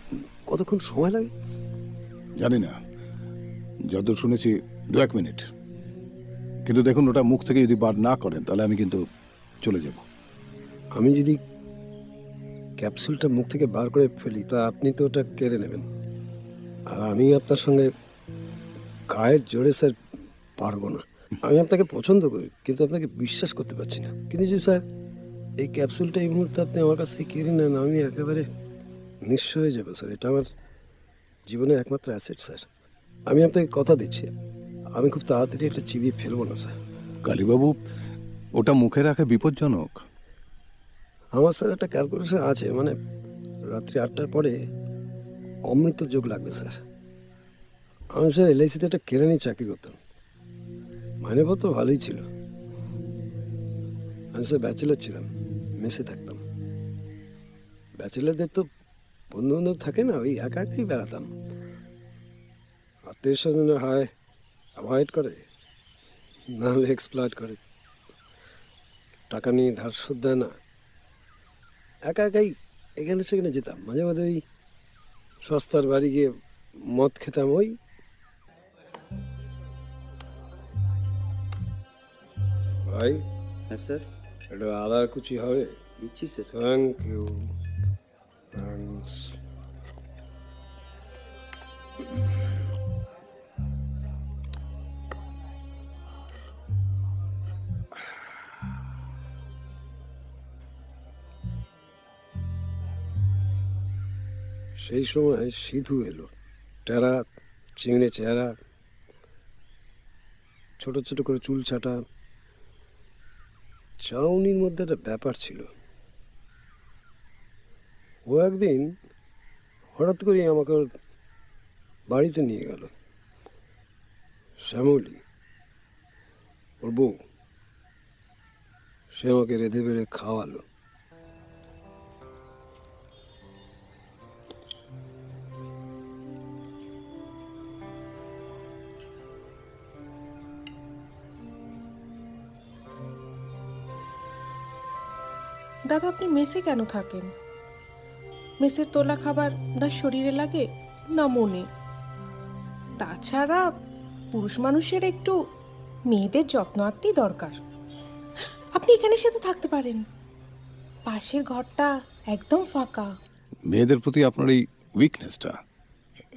কতক্ষণ সময় লাগে? জানি না, যতদূর শুনেছি 2-1 মিনিট, কিন্তু দেখুন ওটা মুখ থেকে যদি বার না করেন তাহলে আমি কিন্তু চলে যাব। আমি যদি ক্যাপসুলটা মুখ থেকে বার করে ফেলি তা আপনি তো ওটা কেড়ে নেবেন, আর আমি আপনার সঙ্গে গায়ের জোরে স্যার পারবো না। আমি আপনাকে পছন্দ করি, কিন্তু আপনাকে বিশ্বাস করতে পারছি না। কিন্তু যে স্যার, এই ক্যাপসুলটা এই মুহূর্তে আপনি আমার কাছ থেকে কেড়ে নেন, আমি একেবারে নিঃস্ব হয়ে যাবো স্যার। এটা আমার জীবনে একমাত্র অ্যাসেট স্যার। আমি আপনাকে কথা দিচ্ছি, আমি খুব তাড়াতাড়ি একটা চিবিয়ে ফেলবো না স্যার। কালীবাবু, ওটা মুখে রাখা বিপজ্জনক। আমার স্যার একটা ক্যালকুলেশন আছে, মানে রাত্রি 8টার পরে অমৃত যোগ লাগবে স্যার। আমি স্যার LICতে একটা কেরানি চাকরি করতাম, মাইনেপত্র ভালোই ছিল, আমি স্যার ব্যাচেলার ছিলাম, মেসে থাকতাম। ব্যাচেলারদের তো বন্ধু বান্ধব থাকে না, ওই একা একাই বেড়াতাম। আত্মীয় স্বজনের হয় অ্যাভয়েড করে, নাহলে এক্সপ্লয়েট করে, টাকা নিয়ে ধার শোধ দেয় না। একা একাই এখানে সেখানে যেতাম, মাঝে মাঝে ওই সস্তার বাড়ি গিয়ে মদ খেতাম। ওই ভাই। হ্যাঁ স্যার। এটা আদার কুচি হবে? দিচ্ছি স্যার। Thank you. সেই সময় সিধু এলো, টেরা চিংড়ে চেহারা, ছোট ছোট করে চুল ছাটা, চাউনির মধ্যে একটা ব্যাপার ছিল। ও একদিন হঠাৎ করে আমাকে বাড়িতে নিয়ে গেল। শ্যামলি, ওর বউ, সে আমাকে রেঁধে বেড়ে খাওয়ালো। দাদা, আপনি মেসে কেন থাকেন? মেসের তোলা খাবার না শরীরে লাগে না মনে। তাছাড়া পুরুষ মানুষের একটু মেয়েদের যত্ন আত্মি দরকার। আপনি এখানে সে তো থাকতে পারেন, পাশের ঘরটা একদম ফাঁকা। মেয়েদের প্রতি আপনার এই উইকনেসটা,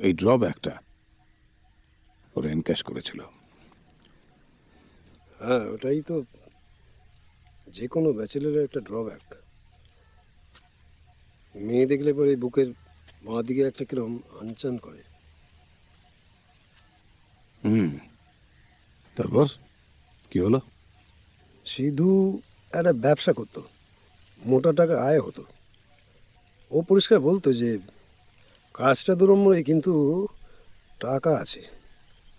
এই ড্রব্যাকটা ওরা এনক্যাশ করেছিল। হ্যাঁ, ওটাই তো যে কোনো ব্যাচেলারের একটা ড্রব্যাক। মেয়ে দেখলে পরে বুকের বাঁ দিকে একটা কিরম আনচান করে। তারপর কি হলো? সিধু একটা ব্যবসা করতো, মোটা টাকা আয় হতো। ও পরিষ্কার বলতো যে কাজটা দুরম্বরে কিন্তু টাকা আছে।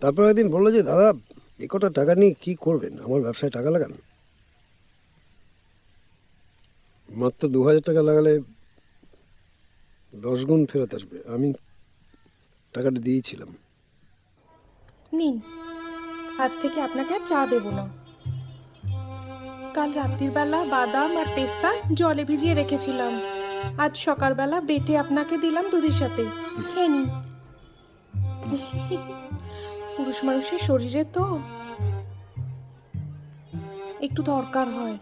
তারপর একদিন বললো যে দাদা একটা টাকা নিয়ে কী করবেন, আমার ব্যবসায় টাকা লাগান। মাত্র 2000 টাকা লাগালে 10 গুণ ফেরত আসবে, আমি টাকাটা দিয়েছিলাম। নিন, আজ থেকে আপনাকে আর চা দেব না। কাল রাত্রির বেলা বাদাম আর পেস্তা জলে ভিজিয়ে রেখেছিলাম, আজ সকালবেলা বেটে আপনাকে দিলাম দুধের সাথে, খেয়ে নিন। পুরুষ মানুষের শরীরে তো একটু দরকার হয়,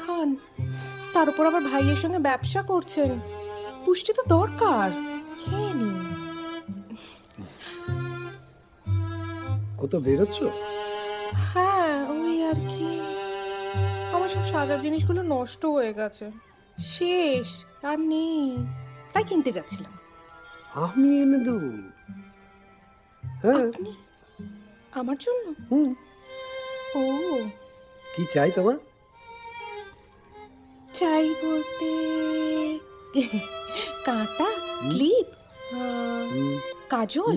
খান। তার উপর আবার ভাইয়ের সঙ্গে ব্যবসা করছেন, পুষ্টি তো দরকার, খেয়ে নিন। কত বেরোচ্ছ? হ্যাঁ, ওই আর কি, আমার সব সাজার জিনিসগুলো নষ্ট হয়ে গেছে, শেষ আর নেই, তাই কিনতে যাচ্ছিলাম। আমি এনে দেব। হ্যাঁ, আমার জন্য? ও, কি চাই তোমার? চাই বলতে কাঁটা, ক্লিপ, কাজল,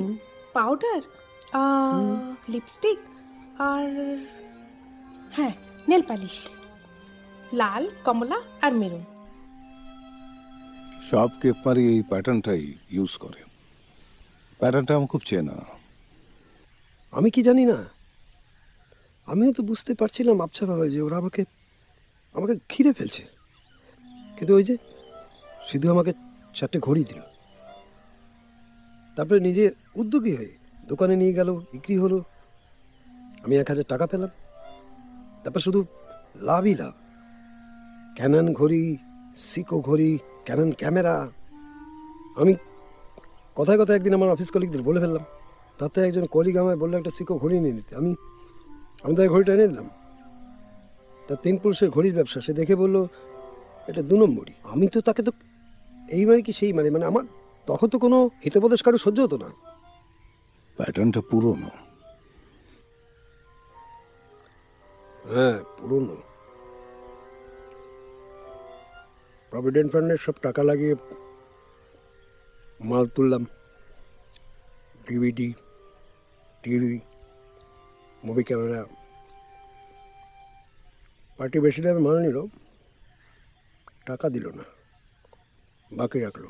পাউডার, লিপস্টিক আর হ্যাঁ নেল পালিশ, লাল, কমলা আর মেরুন। সব কেপারি এই প্যাটার্নটাই ইউজ করে। প্যাটার্নটা আমার খুব চেনা। আমি কি জানি না, আমিও তো বুঝতে পারছিলাম আবছাভাবে যে ওরা আমাকে ঘিরে ফেলছে। কিন্তু ওই যে সিধু আমাকে 4টে ঘড়ি দিল, তারপরে নিজে উদ্যোগী হয়ে দোকানে নিয়ে গেল, বিক্রি হলো, আমি 1000 টাকা পেলাম। তারপর শুধু লাভই লাভ, ক্যানন ঘড়ি, সিকো ঘড়ি, ক্যানন ক্যামেরা। আমি কথায় কথায় একদিন আমার অফিস কলিগদের বলে ফেললাম, তাতে একজন কলিগ আমায় বললো একটা সিকো ঘড়ি নিয়ে নিতে। আমি তার ঘড়িটা এনে দিলাম। তার 3 পুরুষের ঘড়ির ব্যবসা, সে দেখে বললো এটা 2 নম্বরই। আমি তো তাকে তো এই মানে কি সেই মানে মানে আমার তখন তো কোনো হিতোপদেশ কারো সহ্য হতো না। প্যাটার্নটা পুরনো। হ্যাঁ, পুরনো। প্রভিডেন্ট ফান্ডে সব টাকা লাগিয়ে মাল তুললাম, DVD, TV, movie camera. Party বেশি দামে মাল নিল, টাকা দিল না, বাকি রাখলো।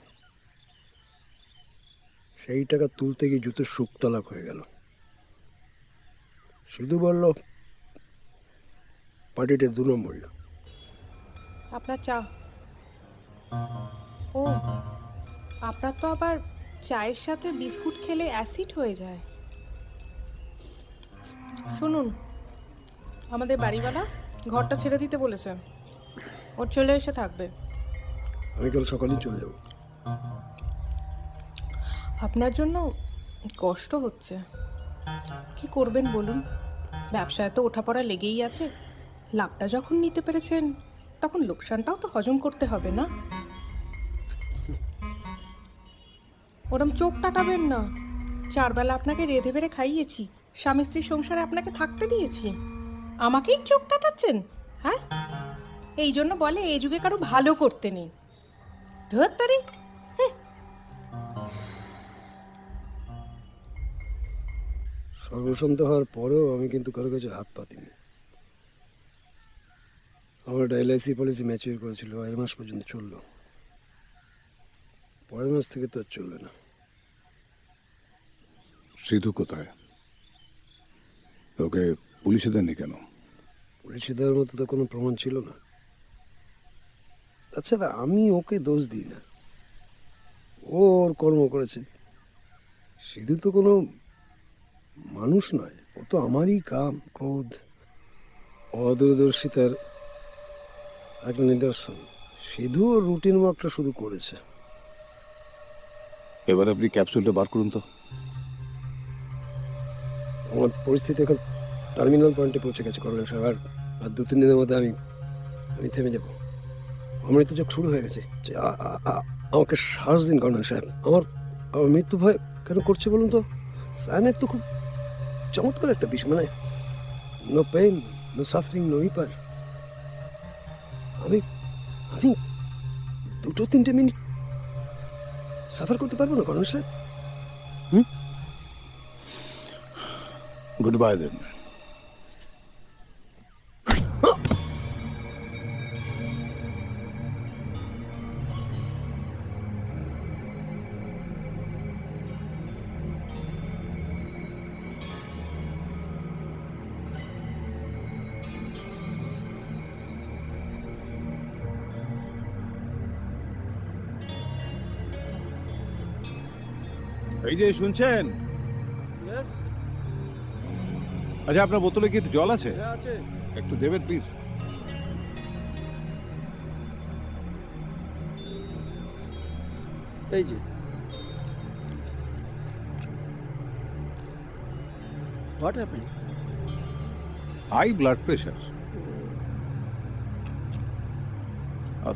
সেই টাকা তুলতে গিয়ে জুতোর শুক তালাক হয়ে গেল। সিধু বলল পার্টিটা 2 নম্বর। আপনার চা। ও, আপনার তো আবার চায়ের সাথে বিস্কুট খেলে অ্যাসিড হয়ে যায়। শুনুন, আমাদের বাড়িওয়ালা ঘরটা ছেড়ে দিতে বলেছে, ওর চলে এসে থাকবে। আমি কাল সকালে চলে যাব। আপনার জন্য কষ্ট হচ্ছে, কি করবেন বলুন, ব্যবসায় তো ওঠাপড়া লেগেই আছে। লাভটা যখন নিতে পেরেছেন তখন লোকসানটাও তো হজম করতে হবে না। ওরম চোখ টাটাবেন না, 4 বেলা আপনাকে রেঁধে বেড়ে খাইয়েছি, স্বামী স্ত্রীর সংসারে আপনাকে থাকতে দিয়েছি, আমাকেই চোখ টাটাচ্ছেন? হ্যাঁ, এই জন্য বলে এই যুগে কারো ভালো করতে নেই। ধরতারি, সর্বশান্ত হওয়ার পরেও আমি কিন্তু কারো কাছে হাত পাতিনি। আমার এলআইসি পলিসি ম্যাচিউর করেছিল, 1 মাস পর্যন্ত চললো, পরের মাস থেকে তো চলবে না। সিধু কোথায়? ওকে পুলিশে দেননি কেন? পুলিশে দেওয়ার মতো তো কোনো প্রমাণ ছিল না। তাছাড়া আমি ওকে দোষ দিই না, ওর কর্ম করেছে। সিধু তো কোনো মানুষ নয়, ও তো আমারই কাম, ক্রোধ, অদূরদর্শিতার একটা নিদর্শন। সিধু ওর রুটিন ওয়ার্কটা শুরু করেছে। এবার আপনি ক্যাপসুলটা বার করুন তো। আমার পরিস্থিতি এখন টার্মিনাল পয়েন্টে পৌঁছে গেছে কর্নেল সাহেব, আর 2-3 দিনের মধ্যে আমি থেমে যাবো। আমার তো চোখ শুরু হয়ে গেছে যে আমাকে শ্বাস দিন কর্নেল সাহেব। আমার মৃত্যু ভয় কেন করছে বলুন তো? সায়নের তো খুব চমৎকার একটা বিষয়, মানে নো পেইন মুসাফিরিং নই পার। আমি আমি 2-3 মিনিট সফর করতে পারবো না কর্নেল সাহেব। Good bye then. এই যে শুনছেন, আচ্ছা আপনার বোতলে কি একটু জল আছে? একটু দেবেন প্লিজ। এই যে what happened? High blood pressure.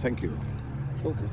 Thank you. Okay.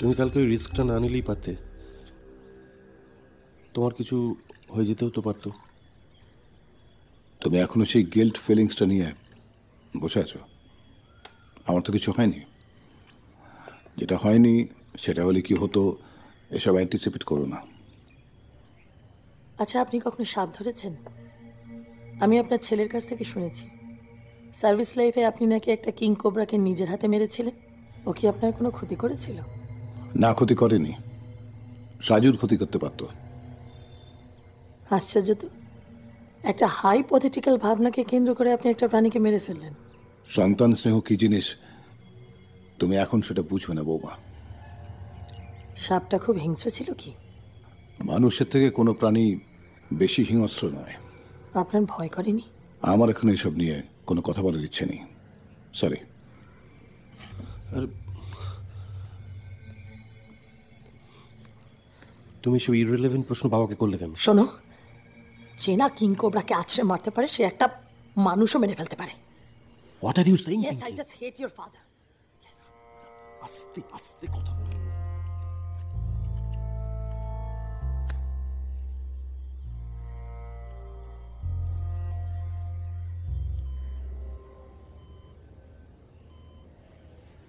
তুমি কালকে ওই রিস্কটা না নিলেই পারতে, তোমার কিছু হয়ে যেতেও তো পারতো। তুমি এখনো সেই গিল্ট ফিলিংসটা নিয়ে বসে আছো। আমার তো কিছু হয়নি, যেটা হয়নি সেটা হলে কি হতো এসব অ্যান্টিসিপেট করো না। আচ্ছা আপনি কখনো সাপ ধরেছেন? আমি আপনার ছেলের কাছ থেকে শুনেছি সার্ভিস লাইফে আপনি নাকি একটা কিং কোবরাকে নিজের হাতে মেরেছিলেন। ও কি আপনার কোনো ক্ষতি করেছিল? না, ক্ষতি করেনি, সাজুর ক্ষতি করতে পারত। আশ্চর্য তো, একটা হাইপোথেটিক্যাল ভাবনাকে কেন্দ্র করে আপনি একটা প্রাণীকে মেরে ফেললেন। সন্তান স্নেহ কি জিনিস তুমি এখন সেটা বুঝবে না বৌমা। সাপটা খুব হিংস্র ছিল কি? মানুষের থেকে কোনো প্রাণী বেশি হিংস্র নয়। আপনার ভয় করেনি? আমার এখন এসব নিয়ে কোনো কথা বলার ইচ্ছে নেই, সরি। আর তুমি সব ইররিলেভেন্ট প্রশ্ন বাবাকে করলে কেন? শোনো, যে না কিং কোবরাকে আছড়ে মারতে পারে সে একটা মানুষও মেরে ফেলতে পারে। What are you saying? Yes, I just hate your father. Yes, আস্তে আস্তে কথা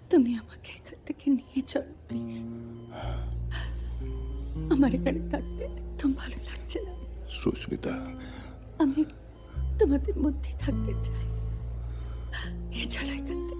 বল। তুমি আমাকে এখান থেকে নিয়ে চলো প্লিজ, আমার এখানে থাকতে একদম ভালো লাগছে না। সুস্মিতা, আমি তোমাদের মধ্যে থাকতে চাই, এছাড়া এখান থেকে।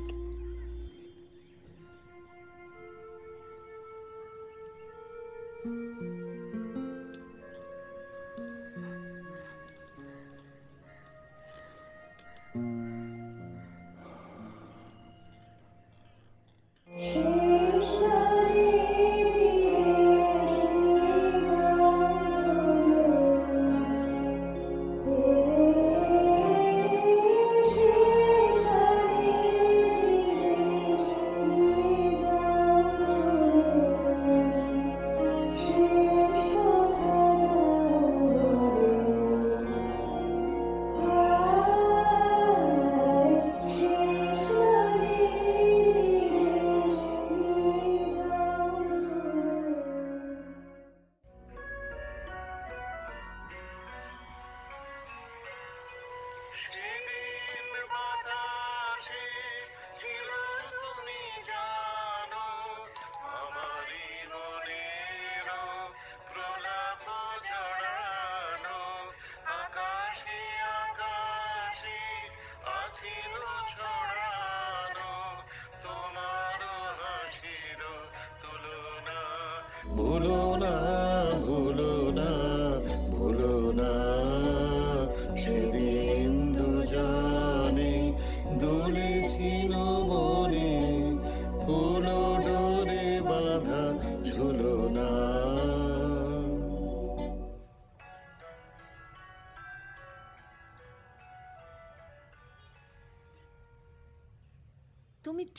তুমি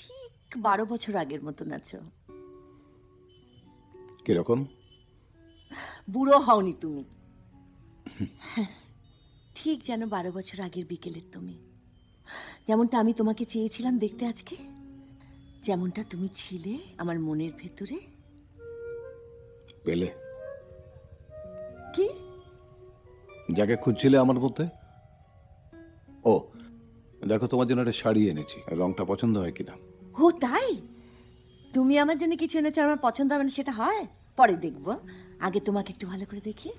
ঠিক 12 বছর আগের মতন আছো। কিরকম? বুড়ো হওনি তুমি, ঠিক যেন 12 বছর আগের বিকেলের তুমি। যেমনটা আমি তোমাকে চেয়েছিলাম দেখতে আজকে, যেমনটা তুমি ছিলে আমার মনের ভেতরে। পেলে কি যাকে খুঁজছিলে আমার মধ্যে? ও দেখো, তোমার জন্য একটা শাড়ি এনেছি, রংটা পছন্দ হয় কিনা। ও তাই, তুমি আমার জন্য কিছু এনেছো আমার পছন্দ হবে না সেটা হয়, পরে দেখবো, আগে তোমাকে একটু ভালো করে দেখি।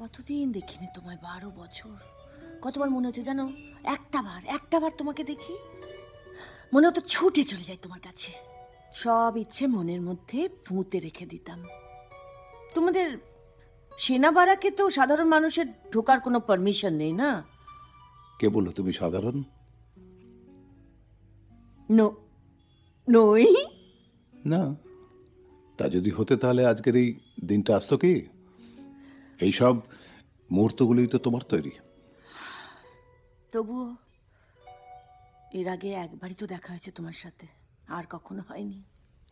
কতদিন দেখিনি তোমায়, 12 বছর। কতবার মনে হচ্ছে জানো, একটা বার তোমাকে দেখি মনে হতো ছুটে চলে যায় তোমার কাছে। সব ইচ্ছে মনের মধ্যে পুঁতে রেখে দিতাম। তোমাদের সেনাবারাকে তো সাধারণ মানুষের ঢোকার কোনো পারমিশন নেই না? কে বললো তুমি সাধারণ? নই না, তা যদি হতে তাহলে আজকের এই দিনটা আসতো কি? এইসব মুহূর্তগুলোই তো তোমার তৈরি। তবুও এর আগে একবারই তো দেখা হয়েছে তোমার সাথে, আর কখনো হয়নি।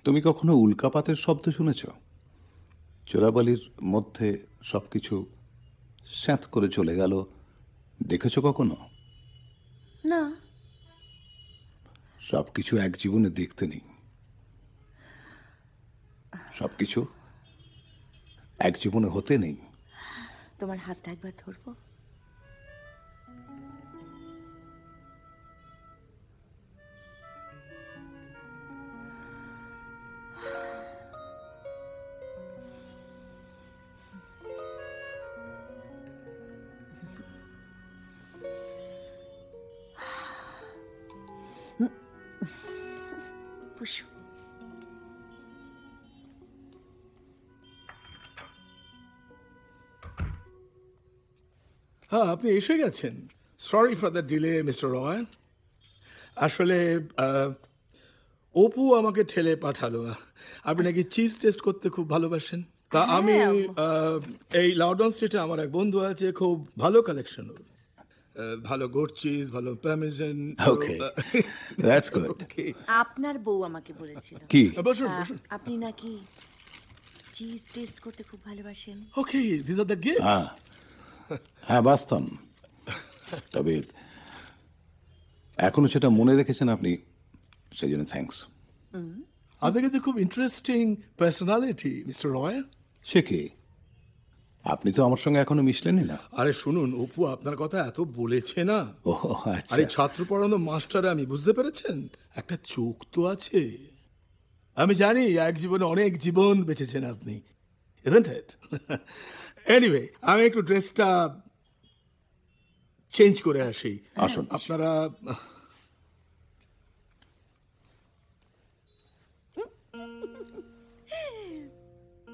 তুমি কখনো উল্কাপাতের শব্দ শুনেছ? চোরাবালির মধ্যে সবকিছু স্যাঁত করে চলে গেল, দেখেছো কখনো? না। সবকিছু এক জীবনে দেখতে নেই, সবকিছু এক জীবনে হতে নেই। তোমার হাতটা একবার ধরবো? হ্যাঁ, আপনি এসে গেছেন। Sorry for the delay mister Roy. আসলে অপু আমাকে ঠেলে পাঠালো। আপনি নাকি চিজ টেস্ট করতে খুব ভালোবাসেন, তা আমি এই লন্ডন স্ট্রিটে আমার এক বন্ধু আছে, খুব ভালো কালেকশন, ভালো গোট চিজ, ভালো পারমেসান। Okay, that's good. আপনার বউ আমাকে বলেছিল কি আপনি নাকি চিজ টেস্ট করতে খুব ভালোবাসেন। Okay, this are the gifts. হ্যাঁ বাস্তব, তবে এখনো সেটা মনে রেখেছেন আপনি, সেই জন্য থ্যাঙ্কস। আপনার কাছে খুব ইন্টারেস্টিং পার্সোনালিটি মিস্টার রয়। সে কি, আপনি তো আমার সঙ্গে এখনো মিশলেনই না। আরে শুনুন, অপু আপনার কথা এত বলেছে না। ও আচ্ছা। আরে ছাত্র পড়ানো মাস্টার আমি, বুঝতে পেরেছেন? একটা চোখ তো আছে। আমি জানি এক জীবনে অনেক জীবন বেঁচেছেন আপনি, isn't it? এনিওয়ে, আমি একটু ড্রেসটা চেঞ্জ করে আসি। আসুন আপনারা।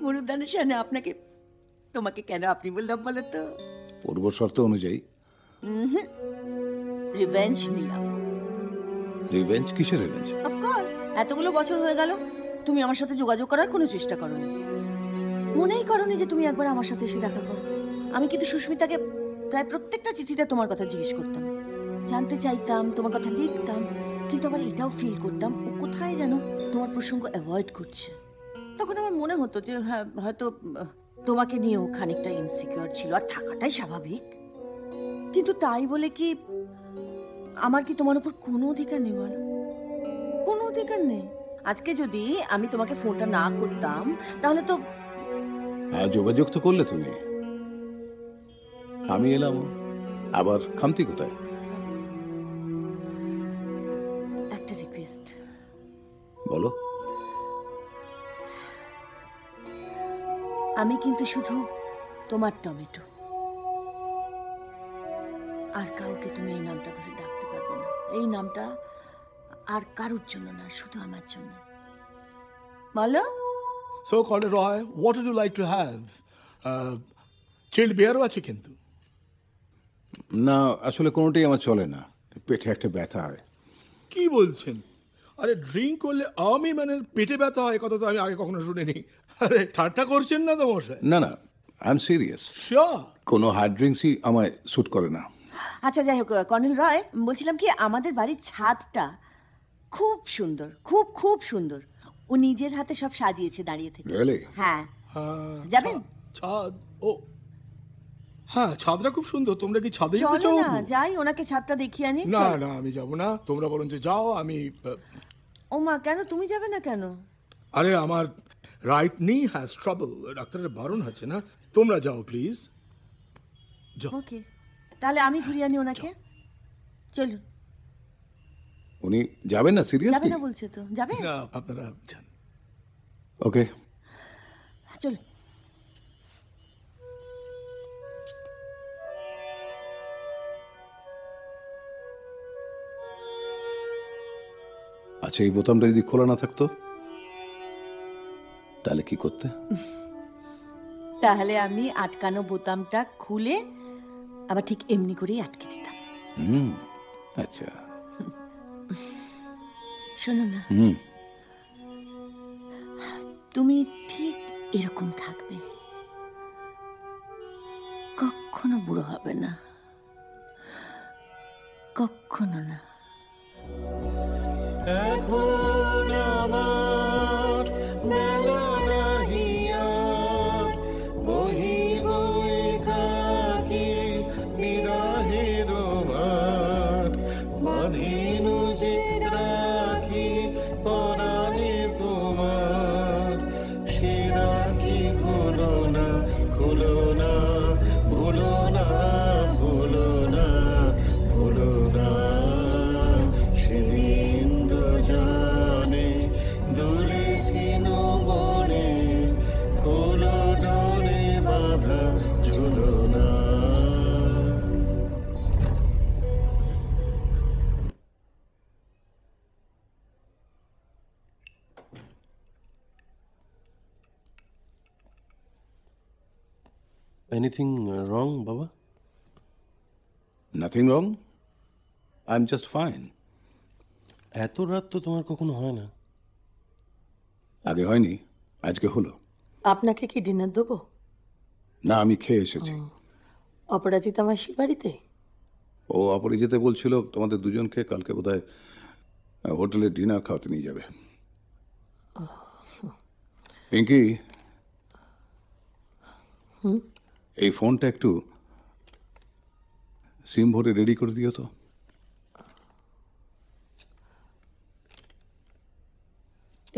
মরুদানের সামনে আপনাকে তোমাকে কেন আপনি বললাম বলো তো? পূর্ব শর্ত অনুযায়ী রিভেঞ্জ নিলাম। রিভেঞ্জ? কিসের রিভেঞ্জ? অফকোর্স, এতগুলো বছর হয়ে গেল তুমি আমার সাথে যোগাযোগ করার কোনো চেষ্টা করোনি, মনেই করোনি যে তুমি একবার আমার সাথে এসে দেখা করো। আমি কিন্তু সুস্মিতাকে প্রায় প্রত্যেকটা চিঠিতে তোমার কথা জিজ্ঞেস করতাম, জানতে চাইতাম, তোমার কথা লিখতাম, কিন্তু আবার এটাও ফিল করতাম ও কোথায় যেন তোমার প্রসঙ্গ অ্যাভয়েড করছে। তখন আমার মনে হতো যে হ্যাঁ, হয়তো তোমাকে নিয়েও খানিকটা ইনসিকিউর ছিল, আর থাকাটাই স্বাভাবিক। কিন্তু তাই বলে কি আমার কি তোমার উপর কোনো অধিকার নেই? বলো, কোনো অধিকার নেই। আজকে যদি আমি তোমাকে ফোনটা না করতাম তাহলে তো। হ্যাঁ যোগাযোগ তো করলে তুমি, আমি এলাম, আবার খামতি কোথায়? একটা রিকোয়েস্ট। বলো। আমি কিন্তু শুধু তোমার টমেটো, আর কাউকে তুমি এই নামটা ধরে ডাকতে পারবে না। এই নামটা আর কারোর জন্য না, শুধু আমার জন্য। বলো। So, Colonel Roy, what would you like to have? Chilled beer or chicken? No, actually, I don't know. What are আরে ড্রিংক করলে আমি মানে পেটে ব্যথা হয় কথা তো আমি আগে কখনো শুনিনি আরে ঠাট্টা করছেন না তো মশাই না না আই এম সিরিয়াস শিওর কোনো হার্ড ড্রিংকসই আমায় স্যুট করে না আচ্ছা যাই হোক কর্নেল রয় বলছিলাম কি আমাদের বাড়ির ছাদটা খুব সুন্দর খুব সুন্দর ও নিজের হাতে সব সাজিয়েছে দাঁড়িয়ে থেকে হ্যাঁ যাবেন ছাদ ও হ্যাঁ ছাদটা খুব সুন্দর তোমরা কি ছাদে যেতে চাও না যাই ওনাকে ছাদটা দেখিয়ে আনি না না আমি যাব না তোমরা বলুন যে যাও আমি ওমা কেন তুমি যাবে না কেন আরে আমার রাইট নি হ্যাজ ট্রাবল ডাক্তারের বারণ আছে না তোমরা যাও প্লিজ যাও ওকে তাহলে আমি ঘুরিয়ে আনি ওনাকে চলো উনি যাবেন না সিরিয়াসলি যাবেন না বলছে তো যাবে না আপনারা যান ওকে চলো আচ্ছা এই বোতামটা যদি খোলা না থাকতো তাহলে কি করতে তাহলে আমি আটকানো বোতামটা খুলে আবার ঠিক এমনি করেই আটকে দিতাম আচ্ছা শোনো না তুমি ঠিক এরকম থাকবে কখনো বুড়ো হবে না কখনো না এখন আমার মেলা নাহি আর বহিব একাকী বিরহের বাঁধ বাঁধিনু যে রাখি পরাণে তোমার সে রাখি খুলো না খুলো না ভুলো না ভুলো না ভুলো না সেদিন Anything wrong, Baba? Nothing wrong. I'm just fine. এত রাত তো তোমার কখনো হয় না আগে হয়নি আজকে হলো আপনাকে কি ডিনার দেব না আমি খেয়ে এসেছি অপরাজিতা মাসির বাড়িতে ও অপরাজিতা বলছিল তোমাদের দুজনকে কালকে বোধহয় হোটেলে ডিনার খাওয়াতে নিয়ে যাবে পিঙ্কি এই ফোনটা একটু সিম ভরে রেডি করে দিও তো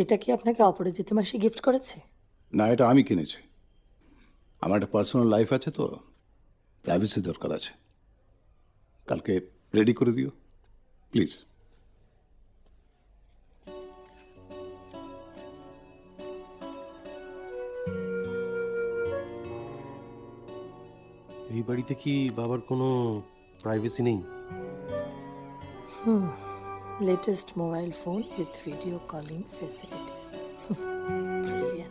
এটা কি আপনাকে অপরাজিতা মাসি গিফট করেছে না এটা আমি কিনেছি আমার একটা পার্সোনাল লাইফ আছে তো প্রাইভেসি দরকার আছে কালকে রেডি করে দিও প্লিজ এই বাড়িতে কি বাবার কোনো প্রাইভেসি নেই Latest mobile phone with video calling facilities. Brilliant.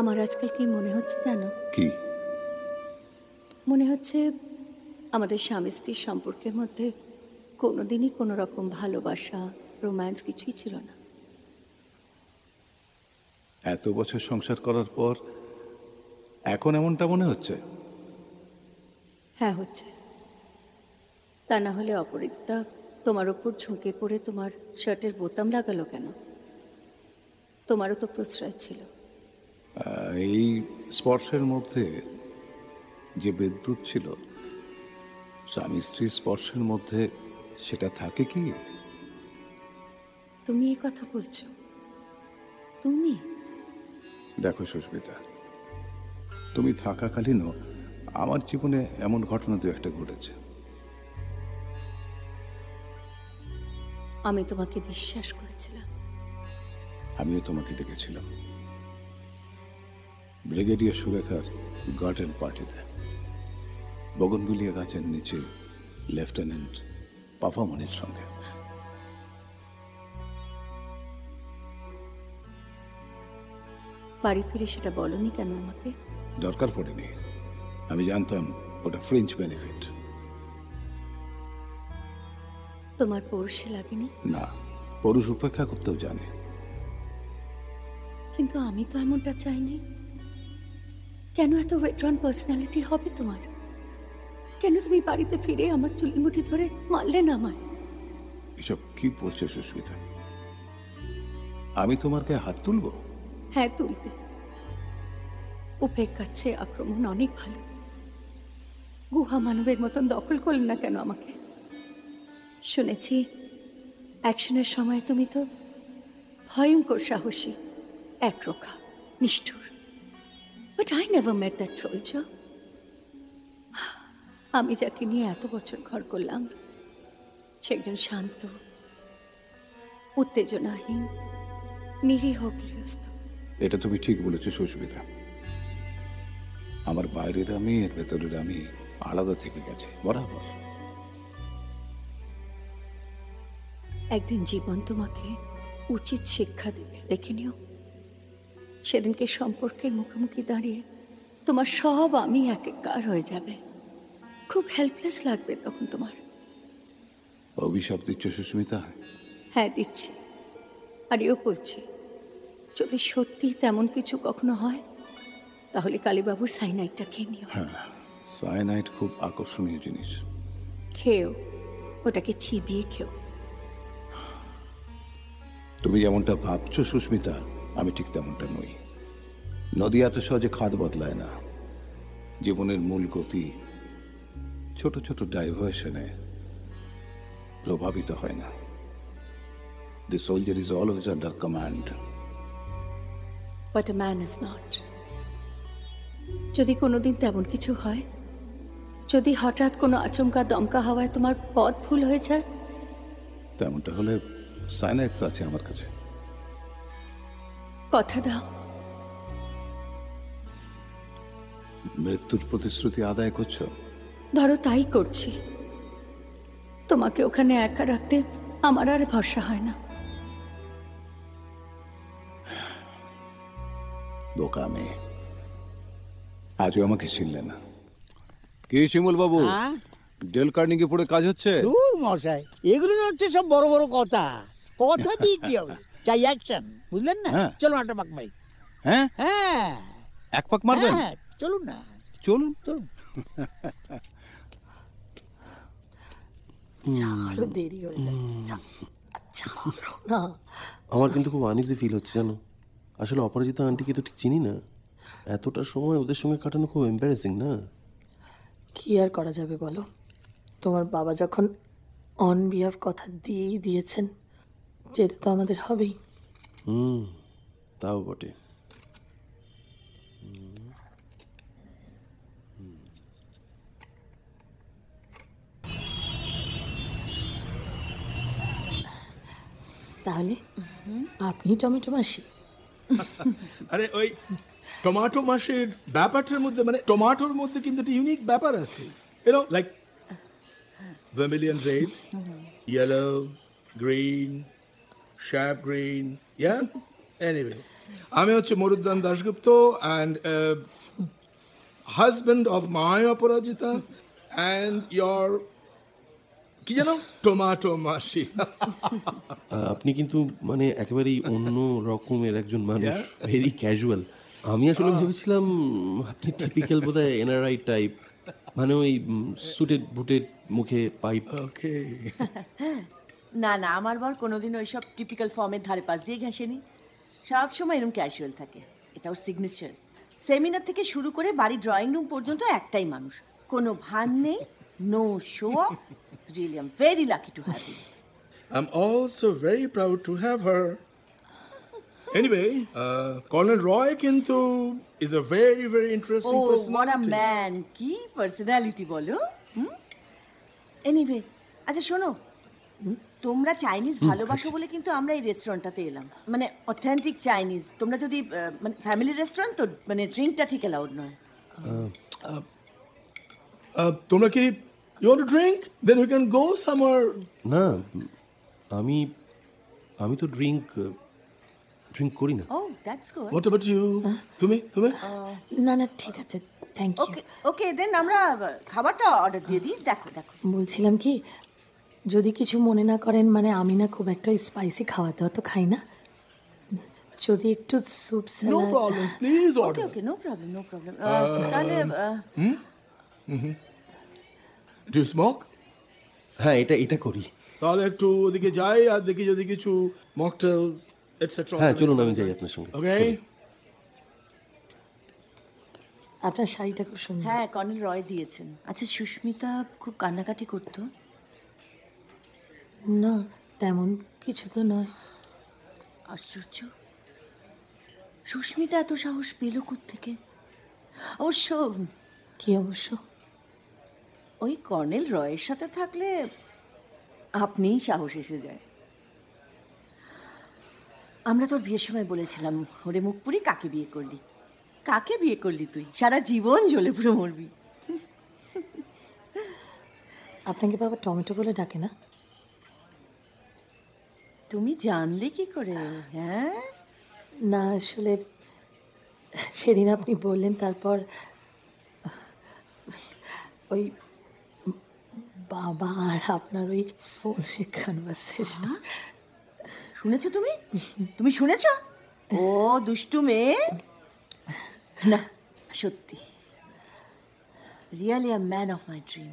আমার আজকাল কি মনে হচ্ছে জানো কি মনে হচ্ছে আমাদের স্বামী স্ত্রীর সম্পর্কের মধ্যে কোনোদিনই কোনো রকম ভালোবাসা রোম্যান্স কিছুই ছিল না এত বছর সংসার করার পর এখন এমনটা মনে হচ্ছে? হ্যাঁ হচ্ছে, তা না হলে অপরাজিতা তোমার ওপর ঝুঁকে পড়ে তোমার শার্টের বোতাম লাগালো কেন? তোমারও তো প্রশ্রয় ছিল। এই স্পর্শের মধ্যে যে বিদ্যুৎ ছিল, স্বামী স্ত্রী স্পর্শের মধ্যে সেটা থাকে কি? তুমি এই কথা বলছো? তুমি দেখো সুস্মিতা, তুমি থাকাকালীনও আমার জীবনে এমন ঘটনা দু একটা ঘটেছে। আমি তোমাকে বিশ্বাস করেছিলাম। আমিও তোমাকে দেখেছিলাম ব্রিগেডিয়ার সুরেখার গার্ডেন পার্টিতে, বগনবিলিয়া গাছের নিচে লেফটেন্যান্ট পাফামনির সঙ্গে। বাড়ি ফিরে সেটা বলনি কেন আমাকে? দরকার পড়েনি, আমি জানতাম ওটা ফ্রিঞ্জ বেনিফিট। তোমার পৌরুষে লাগেনি? না, পৌরুষ উপেক্ষা করতেও জানে। কিন্তু আমি তো এমনটা চাইনি। কেন এত ওয়েট্রন পার্সোনালিটি হবে তোমার? কেন তুমি বাড়িতে ফিরে আমার চুলের মুঠি ধরে মারলে না আমায়? এসব কি বলছো সুস্মিতা? আমি তোমার গায়ে হাত তুলবো? হ্যাঁ তুলতে। উপেক্ষার চেয়ে আক্রমণ অনেক ভালো। গুহা মানবের মতন দখল করলে না কেন আমাকে? শুনেছি অ্যাকশনের সময় তুমি তো ভয়ঙ্কর সাহসী, একরক্ষা নিষ্ঠুর। But I never met that soldier. আমি যাকে নিয়ে এত বছর ঘর করলাম সে একজন শান্ত, উত্তেজনাহীন, নিরীহ গৃহস্থ। এটা তুমি ঠিক বলেছো সুস্মিতা। আমার বাইরের আমি আর ভেতরের আমি আলাদা থেকে গেছে বরাবর। একদিন জীবন তোমাকে উচিত শিক্ষা দেবে, দেখে নিও। সেদিনকে সম্পর্কের মুখোমুখি দাঁড়িয়ে তোমার সব আমি একাকার হয়ে যাবে। খুব হেল্পলেস লাগবে তখন তোমার। অভিশাপ দিচ্ছ সুস্মিতা? হ্যাঁ দিচ্ছি। আর এও বলছি, যদি সত্যি তেমন কিছু কখনো হয় তাহলে কালীবাবুর সাইনাইডটা খেয়ে নিও। হ্যাঁ, সাইনাইড খুব আকর্ষণীয় জিনিস। খেও, ওটাকে চিবিয়ে খেও। তুমি যেমনটা ভাবছো সুস্মিতা, আমি ঠিক তেমনটা নই। নদী এত সহজে খাদ বদলায় না। জীবনের মূল গতি ছোট ছোট ডাইভার্সনে প্রভাবিত হয় না। The soldier is always under command. But a man is not. যদি কোনোদিন তেমন কিছু হয়, যদি হঠাৎ কোনো আচমকা দমকা হওয়ায় তোমার পথ ভুল হয়ে যায়, তেমনটা হলে সাইনাইড তো আছে আমার কাছে। কথা দাও। মৃত্যুর প্রতিশ্রুতি আদায় করছো? ধরো তাই করছি। তোমাকে ওখানে একা রাখতে আমার আর ভরসা হয় না। বোকা মেয়ে, আজও আমাকে চিনলে না। কি শিমুল বাবু, ডেল কার্নিকে পড়ে কাজ হচ্ছে? মশাই এগুলো হচ্ছে সব বড় বড় কথা। কথা দিয়ে কি হবে, চাই অ্যাকশন, বুঝলেন না? চলো একটা পাক মারি। হ্যাঁ হ্যাঁ, এক পাক মারবেন? চলুন না, চলুন চলুন। আমার কিন্তু খুব আনইজি ফিল হচ্ছে জানো। আসলে অপরাজিতা আন্টিকে তো ঠিক চিনি না। এতটা সময় ওদের সঙ্গে কাটানো খুব এম্বারেসিং না? কি আর করা যাবে বলো, তোমার বাবা যখন অন বিহাফ কথা দিয়েই দিয়েছেন, যেতে তো আমাদের হবেই। তাও বটে। তাহলে আপনি টমেটো মাসি? আরে ওই টমেটো মাসির ব্যাপারটার মধ্যে, মানে টমেটোর মধ্যে কিন্তু একটা ইউনিক ব্যাপার আছে। You know, like vermilion red, yellow, green, sharp green, yeah. Anyway, আমি হচ্ছে মরুদ্যান Dasgupta, and husband of my Aparajita and your কি জানো টমেটো মাসি আপনি কিন্তু মানে একেবারে অন্য রকমের একজন মানুষ ভেরি ক্যাজুয়াল আমি আসলে ভেবেছিলাম আপনি টিপিক্যাল বোধহয় এনআরআই টাইপ মানে ওই সুটেড বুটেড মুখে পাইপ ওকে না না আমার বর কোনোদিন ওই সব টিপিক্যাল ফর্মের ধারে পাশ দিয়ে ঘেঁষেনি সব সময় এরকম ক্যাজুয়াল থাকে এটা ওর সিগনেচার সেমিনার থেকে শুরু করে বাড়ি ড্রয়িং রুম পর্যন্ত একটাই মানুষ কোনো ভান নেই no show off Really, I'm very lucky to have you. I'm also very proud to have her. Anyway, Colonel Roy Kinto is a very, very interesting personality. Oh, what a man! Key personality, bolo. Anyway, acha shono. Tumra Chinese bhalobasho bole kintu amra ei restaurant ta te elam. Mane authentic Chinese. Tumra jodi mane family restaurant to mane drink ta thik allowed noy. Tumra ki You want to drink? Then we can go somewhere. No, I to drink korina. Oh, that's good. What about you? Tumi? No, no, thik ache. Thank you. Okay, then amra khabar ta order diye di. Dekho. Bolchilam ki jodi kichu mone na koren mane ami na khub ekta spicy khawate to khai na. Jodi ekটু soup salad. No problem. Please order. Okay, no problem. Do you smoke? হ্যাঁ এটা করি তাহলে একটু ওদিকে যাই আর দেখি যদি কিছু মকটেলস এটসেট্রা হ্যাঁ চলুন আমি যাই আপনার সঙ্গে ওকে আপনার শাড়িটা খুব সুন্দর হ্যাঁ কর্নেল রয় দিয়েছেন আচ্ছা সুস্মিতা খুব কান্নাকাটি করতো না তেমন কিছু তো নয় আশ্চর্য সুস্মিতা এত সাহস পেল কোত্থেকে অবশ্য কি অবশ্য ওই কর্নেল রয়ের সাথে থাকলে আপনিই সাহস এসে যায় আমরা তোর বিয়ের সময় বলেছিলাম ওরে মুখপুরি কাকে বিয়ে করলি তুই সারা জীবন জ্বলে পুরো মরবি আপনাকে বাবা টমেটো বলে ডাকে না তুমি জানলে কি করে হ্যাঁ না আসলে সেদিন আপনি বললেন তারপর ওই বাবা আর আপনার ওই ফোনের কনভারসেশন শুনেছো তুমি শুনেছো ও দুষ্টু মেয়ে না সত্যি really a man of my dream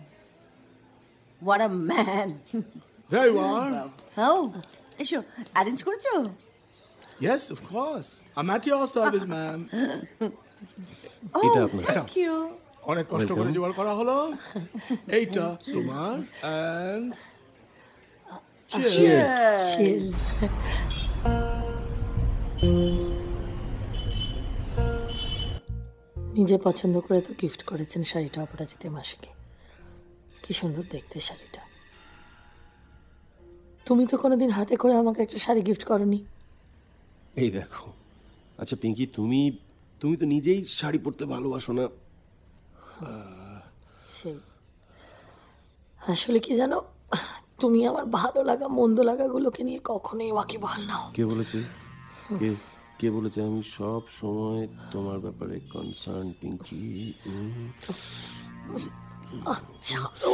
what a man there you are how এসো অ্যারেঞ্জ করেছো yes of course I am at your service ma'am এটা আপনার থ্যাঙ্ক ইউ অনেক কষ্ট করে জোগাড় করা হলো এইটা তোমার এন্ড চিয়ার্স নিজে পছন্দ করে তো গিফট করেছেন শাড়িটা অপরাজিতা মাসিকে কি সুন্দর দেখতে শাড়িটা তুমি তো কোনোদিন হাতে করে আমাকে একটা শাড়ি গিফট করনি এই দেখো আচ্ছা পিঙ্কি তুমি তো নিজেই শাড়ি পরতে ভালোবাসো না সেই আসলে কি জানো তুমি আমার ভালো লাগা মন্দ লাগাগুলোকে নিয়ে কখনোই ওয়াকিবহাল নাও কে বলেছে আমি সব সময় তোমার ব্যাপারে কনসার্ন পিঙ্কি আচ্ছা ও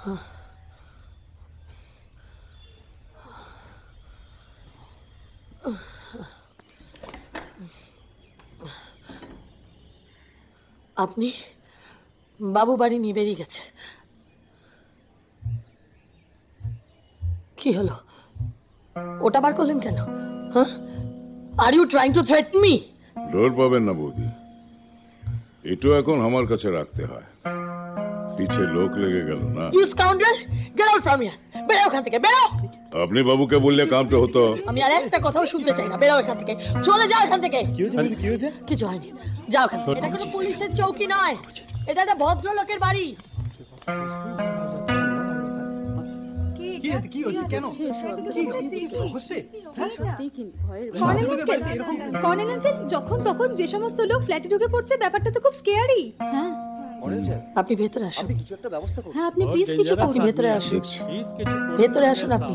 আপনি বাবু বাড়ি নিয়ে বেরিয়ে গেছে। কি হলো? ওটা বার করলেন কেন? হ্যাঁ, আর you trying to threat me? ডোর পাবেন না বৌদি, এটা এখন আমার কাছে রাখতে হয়। পিছে লোক লেগে গেল না। You scoundrel, get out from here. বেরো এখান থেকে, বেরো। আপনি বাবুকে বললে কামটা হতো। আমি আর একটা কথাও শুনতে চাই না। বেরো এখান থেকে, চলে যাও এখান থেকে। কি হয়েছে? কি হয়েছে? কিছু হয়নি, যাও এখান থেকে। এটা কোনো পুলিশের চৌকি নয়, এটা একটা ভদ্রলোকের বাড়ি। কি হচ্ছে? কেন কর্নেল স্যার যখন তখন যে সমস্ত লোক ফ্ল্যাটে ঢুকে পড়ছে, ব্যাপারটা তো খুব স্কেয়ারি। হ্যাঁ, আপনি ভেতরে আসুন, কিছু একটা ব্যবস্থা করুন। হ্যাঁ, আপনি প্লিজ কিছু করুন, ভেতরে আসুন, ভেতরে আসুন। আপনি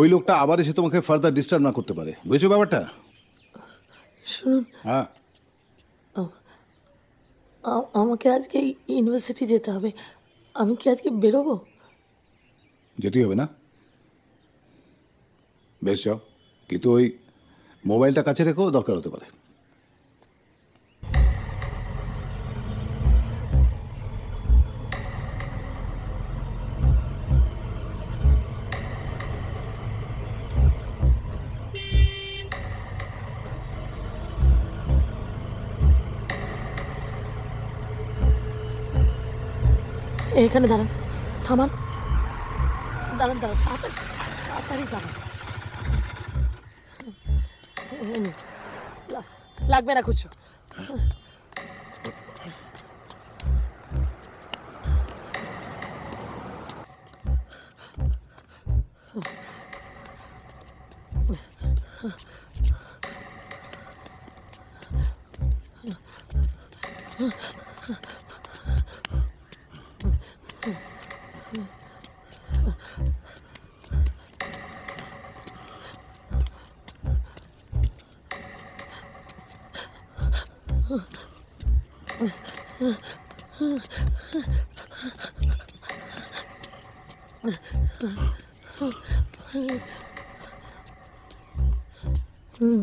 ওই লোকটা আবার এসে তোমাকে ফার্দার ডিস্টার্ব না করতে পারে। বুঝছো ব্যাপারটা? শুনুন, হ্যাঁ আমাকে আজকে ইউনিভার্সিটি যেতে হবে। আমি কি আজকে বেরোবো? যেতেই হবে না? বেশ যাও, কিন্তু ওই মোবাইলটা কাছে রেখো, দরকার হতে পারে। এখানে দাঁড়ান, থামান, দাঁড়ান, তাড়াতাড়ি দাঁড়ান। লাগবে না কিছু।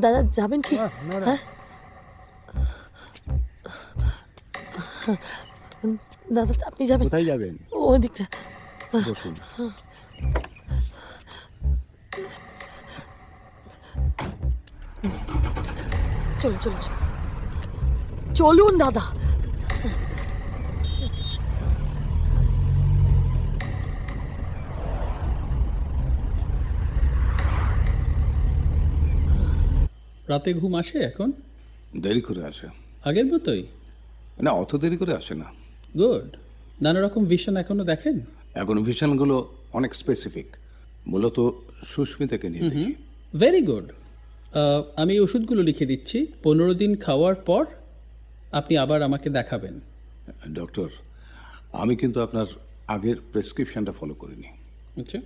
দাদা যাবেন কি? দাদা আপনি যাবেন? কোথায় যাবেন? ওই দিকটা। চলুন চলুন চলুন দাদা। রাতে ঘুম আসে এখন? দেরি করে আসে। আগের মতোই? না, অত দেরি করে আসে না। গুড। নানা রকম ভিশন এখনো দেখেন? এখন ভিশনগুলো অনেক স্পেসিফিক, মূলত সুস্মিতাকে নিয়ে দেখি। Very good. আমি ওষুধগুলো লিখে দিচ্ছি, 15 দিন খাওয়ার পর আপনি আবার আমাকে দেখাবেন। ডক্টর, আমি কিন্তু আপনার আগের প্রেসক্রিপশনটা ফলো করিনি। আচ্ছা।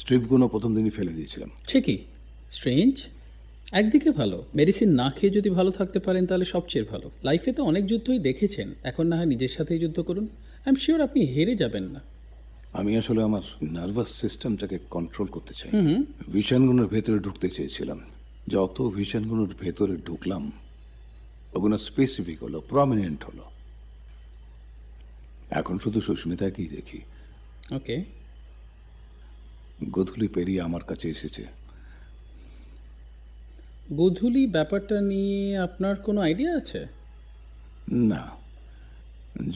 স্ট্রিপগুলো প্রথম দিনই ফেলে দিয়েছিলাম। ঠিকই। স্ট্রেঞ্জ। একদিকে ভালো, মেডিসিন না খেয়ে যদি ভালো থাকতে পারেন তাহলে সবচেয়ে ভালো। লাইফে তো অনেক যুদ্ধই দেখেছেন, এখন না হয় নিজের সাথেই যুদ্ধ করুন। আই এম শিওর আপনি হেরে যাবেন না। আমি আসলে আমার নার্ভাস সিস্টেমটাকে কন্ট্রোল করতে চাই। ভিশনগুলোর ভেতরে ঢুকতে চেয়েছিলাম। যত ভিশনগুলোর ভেতরে ঢুকলাম, ওগুলো স্পেসিফিক হলো, প্রমিনেন্ট হলো। এখন শুধু সুস্মিতাকেই দেখি। ওকে। গধুলি পেরিয়ে আমার কাছে এসেছে। গধুলি ব্যাপারটা নিয়ে আপনার কোনো আইডিয়া আছে? না,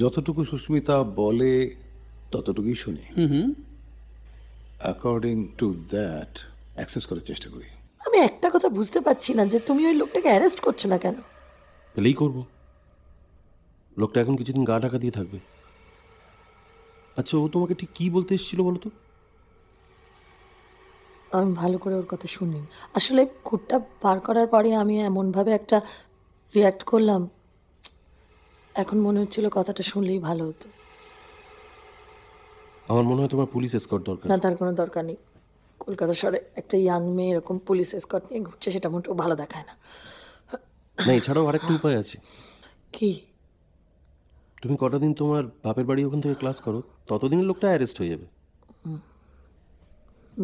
যতটুকু সুস্মিতা বলে ততটুকুই শুনি। অ্যাকর্ডিং টু দ্যাট অ্যাক্সেস করার চেষ্টা করি। আমি একটা কথা বুঝতে পারছি না যে তুমি ওই লোকটাকে অ্যারেস্ট করছো না কেন? পেলেই করবো। লোকটা এখন কিছুদিন গা ঢাকা দিয়ে থাকবে। আচ্ছা, ও তোমাকে ঠিক কী বলতে এসেছিল বলো তো? আমি ভালো করে ওর কথা শুনি। আসলে কোটটা পার করার পরে আমি এমনভাবে একটা রিয়্যাক্ট করলাম, এখন মনে হচ্ছিল কথাটা শুনলেই ভালো হতো। আমার মনে হয় তোমার পুলিশ এসকর্ট দরকার। না, তার কোনো দরকার নেই। কলকাতা শহরে একটা ইয়াং মেয়ে এরকম পুলিশ এসকর্ট নিয়ে ঘুরছে, সেটা মোটেও ভালো দেখায় না। না, এছাড়াও আরেকটা উপায় আছে। কি? তুমি কটা দিন তোমার বাপের বাড়ি ওখান থেকে ক্লাস করো, ততদিনে লোকটা অ্যারেস্ট হয়ে যাবে।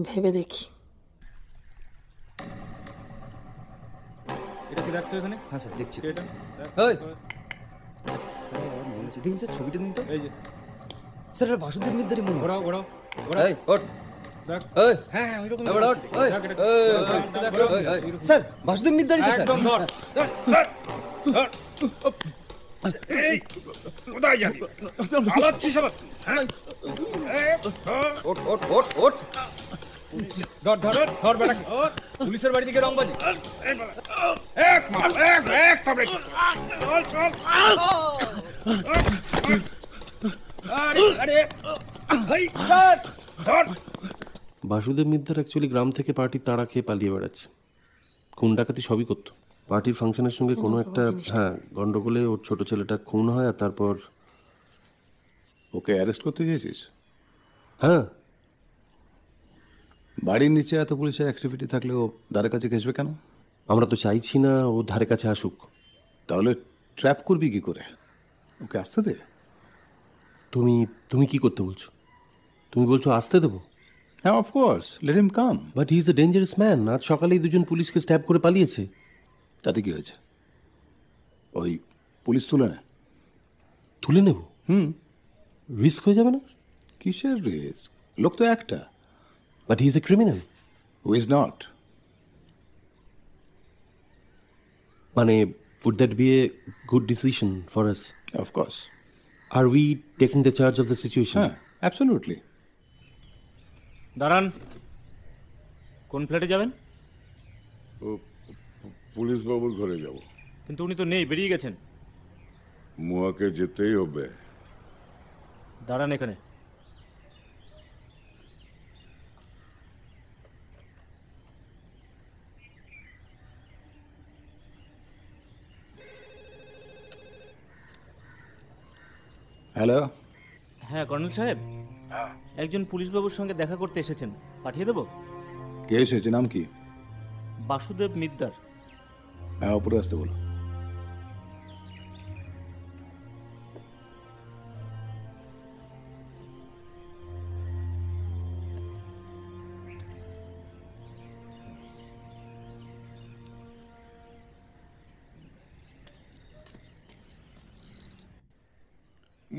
ভেবে দেখি। এটা কি রাখতো এখানে? হ্যাঁ স্যার, দেখছি। এটা ওই স্যার মনে হচ্ছে দিন স্যার ছবিটা দিন তো। এই যে স্যার এটা বাসুদেব মিত্রের মনে। ওড়াও ওড়াও ওড়াই ওট দেখ। ওই হ্যাঁ হ্যাঁ ওইরকম ওড়াও ওট ওই দেখ। স্যার বাসুদেব মিত্রের দিকে একদম ধর। স্যার এই কোথায় যাবি? আলাচ্ছি সব। হ্যাঁ ওট ওট ওট ওট ধর ধর ধর বেটা। পুলিশের বাড়ি থেকে রংবাজি। এক মার এক এক তবে চল চল। আরে আরে ভাই স্যার ধর। বাসুদেব মিত্র অ্যাকচুয়ালি গ্রাম থেকে পার্টির তাড়া খেয়ে পালিয়ে বেড়াচ্ছে। খুন ডাকাতি সবই করতো। পার্টির ফাংশনের সঙ্গে কোনো একটা গন্ডগোলে ওর ছোট ছেলেটা খুন হয়, আর তারপর ওকে অ্যারেস্ট করতে চেয়েছিস। হ্যাঁ, বাড়ির নিচে এত পুলিশের অ্যাক্টিভিটি থাকলেও ধারে কাছে ঘেসবে কেন? আমরা তো চাইছি না ও ধারে কাছে আসুক। তাহলে ট্র্যাপ করবি কি করে? ওকে আসতে দে। তুমি তুমি কি করতে বলছো? তুমি বলছো আসতে দেবো? হ্যাঁ, of course let him come, but he is a dangerous man. আজ সকালেই দুজন পুলিশকে স্ট্যাব করে পালিয়েছে। তাতে কি হয়েছে? ওই পুলিশ তুলে না তুলে নেব। রিস্ক হয়ে যাবে না? কিসের রিস্ক? লোক তো একটা। But he is a criminal. Who is not? Mane, would that be a good decision for us? Of course. Are we taking the charge of the situation? Huh, absolutely. Daran, kon flat e jaben? O police babur ghore jabo. Kintu uni to nei beriye gechen. Muake jetei hobe. Daran ekhane. Hello. হ্যাঁ colonel সাহেব, একজন পুলিশবাবুর সঙ্গে দেখা করতে এসেছেন, পাঠিয়ে দেবো। কে এসেছে? নাম কি? বাসুদেব মিদ্দার। হ্যাঁ, ওপরে আসতে বলো।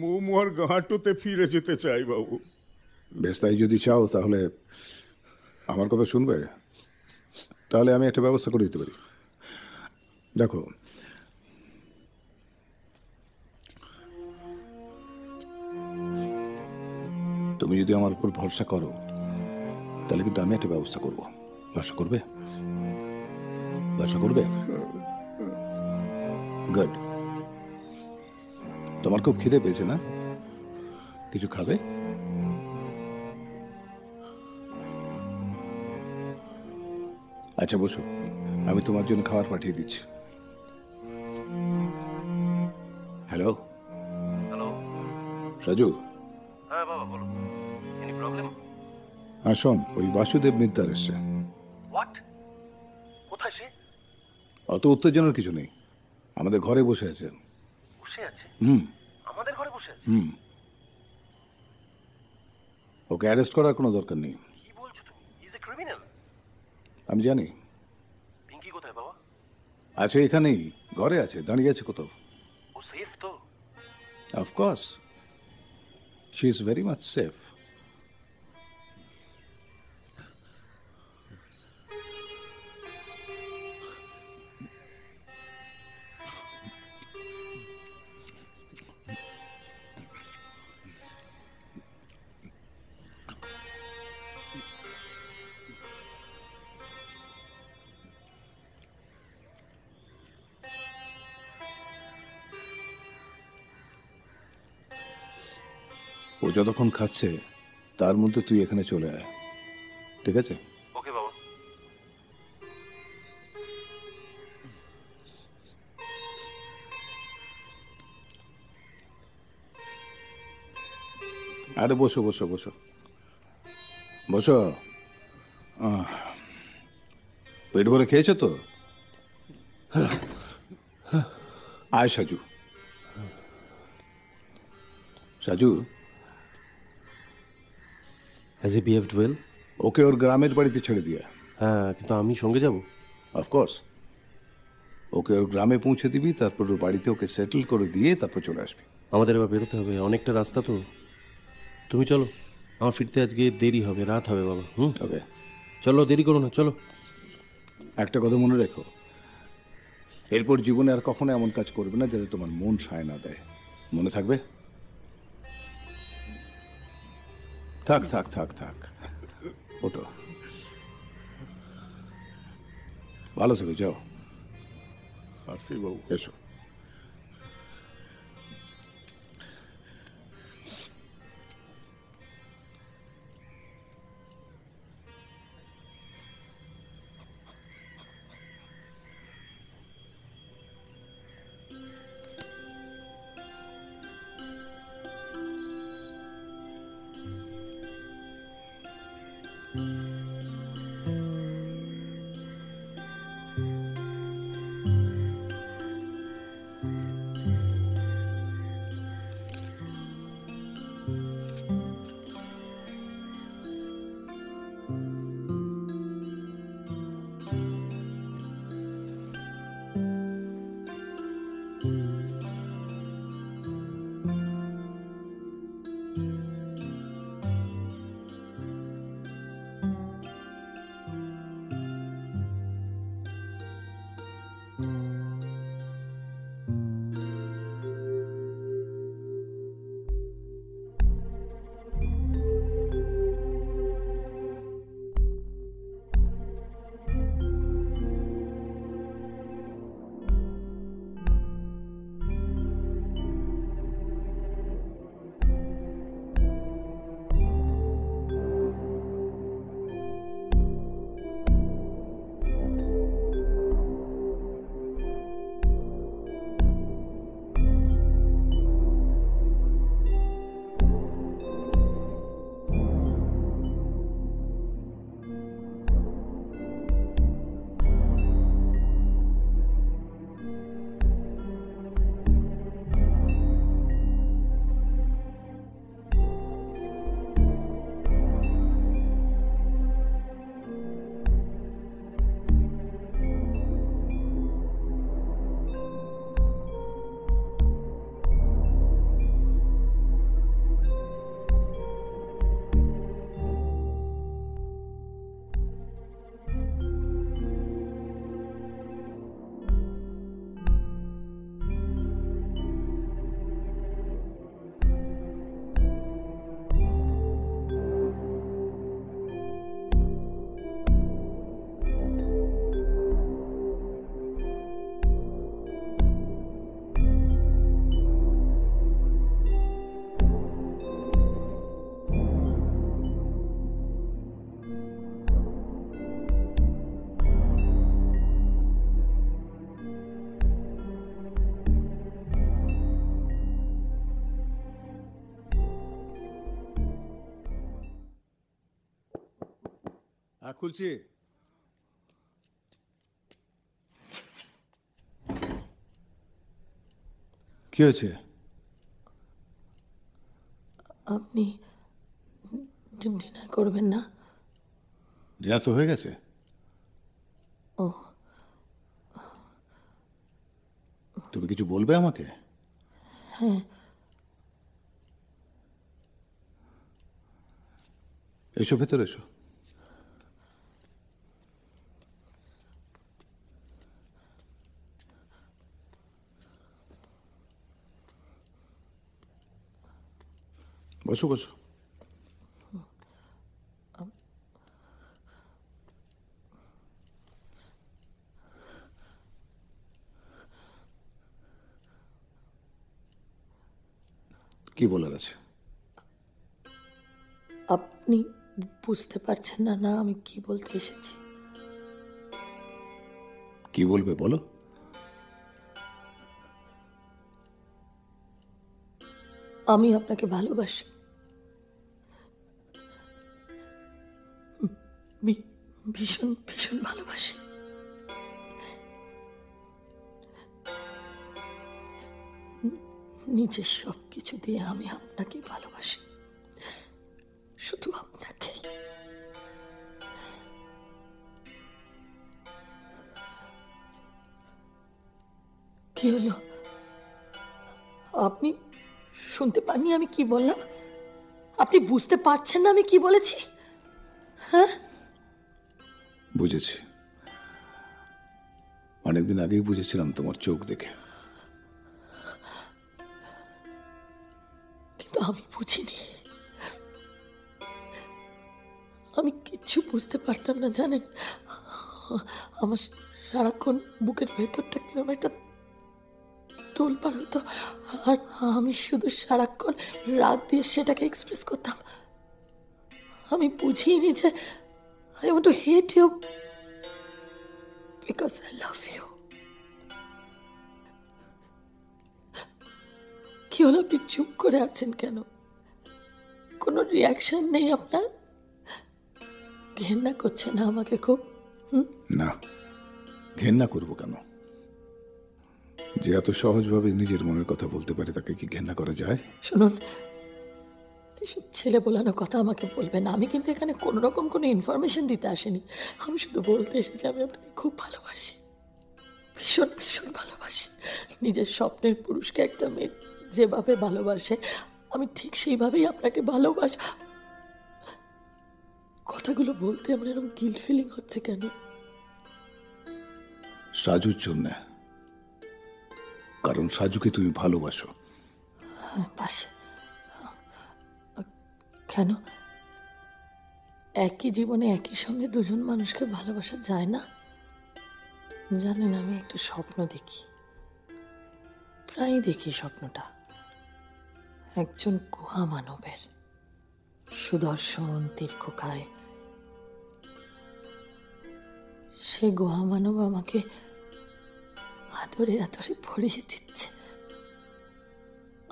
মোমোর ঘাটুতে ফিরে যেতে চাই বাবু। বেশ, তাই যদি চাও তাহলে আমার কথা শুনবে, তাহলে আমি একটা ব্যবস্থা করে দিতে পারি। দেখো, তুমি যদি আমার উপর ভরসা করো তাহলে কিন্তু আমি একটা ব্যবস্থা করব। ভরসা করবে? ভরসা করবে? গুড। তোমার খুব খিদে পেয়েছে না? কিছু খাবে? আচ্ছা বসো, আমি তোমার জন্য খাবার পাঠিয়ে দিচ্ছি। Hello hello Raju. হ্যাঁ বাবা বলো। Any problem? হ্যাঁ শোন, ওই বাসুদেব মিত্তার এসছে। হোয়াট? কোথায় সে? অত উত্তেজনার কিছু নেই, আমাদের ঘরে বসে আছে। বসে আছে? হুম, আমাদের ঘরে বসে আছে। হুম, ওকে অ্যারেস্ট করার কোনো দরকার নেই। কি বলছো তুমি? Is a criminal. আমি জানি। পিঙ্কি কোথায় বাবা? আছে এখানেই, ঘরে আছে, দাঁড়িয়ে আছে কোথাও। ও সেফ তো? Of course she is very much safe. ও যতক্ষণ খাচ্ছে তার মধ্যে তুই এখানে চলে আয়, ঠিক আছে? ওকে বাবা। আরে বসো বসো বসো বসো। পেট ভরে খেয়েছো তো? আয় Saju, Saju. Has he behaved well? ওকে ওর গ্রামের বাড়িতে ছেড়ে দিয়া। হ্যাঁ, কিন্তু আমি সঙ্গে যাব। অফকোর্স, ওকে ওর গ্রামে পৌঁছে দিবি, তারপর ওর বাড়িতে ওকে সেটেল করে দিয়ে তারপর চলে আসবি। আমাদের এবার বেরোতে হবে, অনেকটা রাস্তা তো। তুমি চলো, আমার ফিরতে আজকে দেরি হবে, রাত হবে বাবা। হুম, ওকে চলো, দেরি করো না, চলো। একটা কথা মনে রেখো, এরপর জীবনে আর কখনো এমন কাজ করবে না যাতে তোমার মন সায় না দেয়, মনে থাকবে? থাক থাক থাক থাক, ওটো, ভালো থেকে যাও। আসিফ বাবু, এসো। খুলছি। কি হয়েছে? আপনি ডিনার করবেন না? ডিনার তো হয়ে গেছে। ও, তুমি কিছু বলবে আমাকে? হ্যাঁ, এসো, ভেতরে এসো। বসো বসো। কি বলার আছে? আপনি বুঝতে পারছেন না না আমি কি বলতে এসেছি। কি বলবে বলো? আমি আপনাকে ভালোবাসি। ভীষণ ভীষণ ভালোবাসি। নিজের সব কিছু দিয়ে আমি আপনাকে ভালোবাসি, শুধু আপনাকে। কি হলো? আপনি শুনতে পাননি আমি কি বললাম? আপনি বুঝতে পারছেন না আমি কি বলেছি? হ্যাঁ, বুঝেছি। অনেকদিন আগেই বুঝেছিলাম তোমার চোখ দেখে, কিন্তু আমি বুঝিনি। আমি কিচ্ছু বুঝতে পারতাম না জানেন। আমার সারাক্ষণ বুকের ভেতরটা কিরকম একটা তোলপাড় হতো, আর আমি শুধু সারাক্ষণ রাগ দিয়ে সেটাকে এক্সপ্রেস করতাম। আমি বুঝিনি যে I want to hate you because I love you. কি হলো, আপনি চুপ করে আছেন কেন? কোনো রিয়াকশন নেই আপনার? ঘেন্না করছে না আমাকে খুব? না, ঘেন্না করবো কেন? যে এত সহজভাবে নিজের মনের কথা বলতে পারে তাকে কি ঘেন্না করা যায়? শুনুন, এসব ছেলে বলানো কথা আমাকে বলবেন না। আমি কিন্তু এখানে কোনো রকম কোনো ইনফরমেশন দিতে আসিনি। আমি শুধু বলতে এসেছি আমি আপনাকে খুব ভালোবাসি, ভীষণ ভীষণ ভালোবাসি। নিজের স্বপ্নের পুরুষকে একটা মেয়ে যেভাবে ভালোবাসে, আমি ঠিক সেইভাবেই আপনাকে ভালোবাসি। কথাগুলো বলতে আমার এরকম গিল্ট ফিলিং হচ্ছে কেন? সাজুর জন্য, কারণ সাজুকে তুমি ভালোবাসো। বাসো কেন? একই জীবনে একই সঙ্গে দুজন মানুষকে ভালোবাসা যায় না জানেন। আমি একটা স্বপ্ন দেখি, প্রায় দেখি স্বপ্নটা, একজন গুহা মানবের, সুদর্শন দীর্ঘকায়। সে গুহা মানব আমাকে আদরে আদরে ভরিয়ে দিচ্ছে।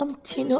আমি চিনও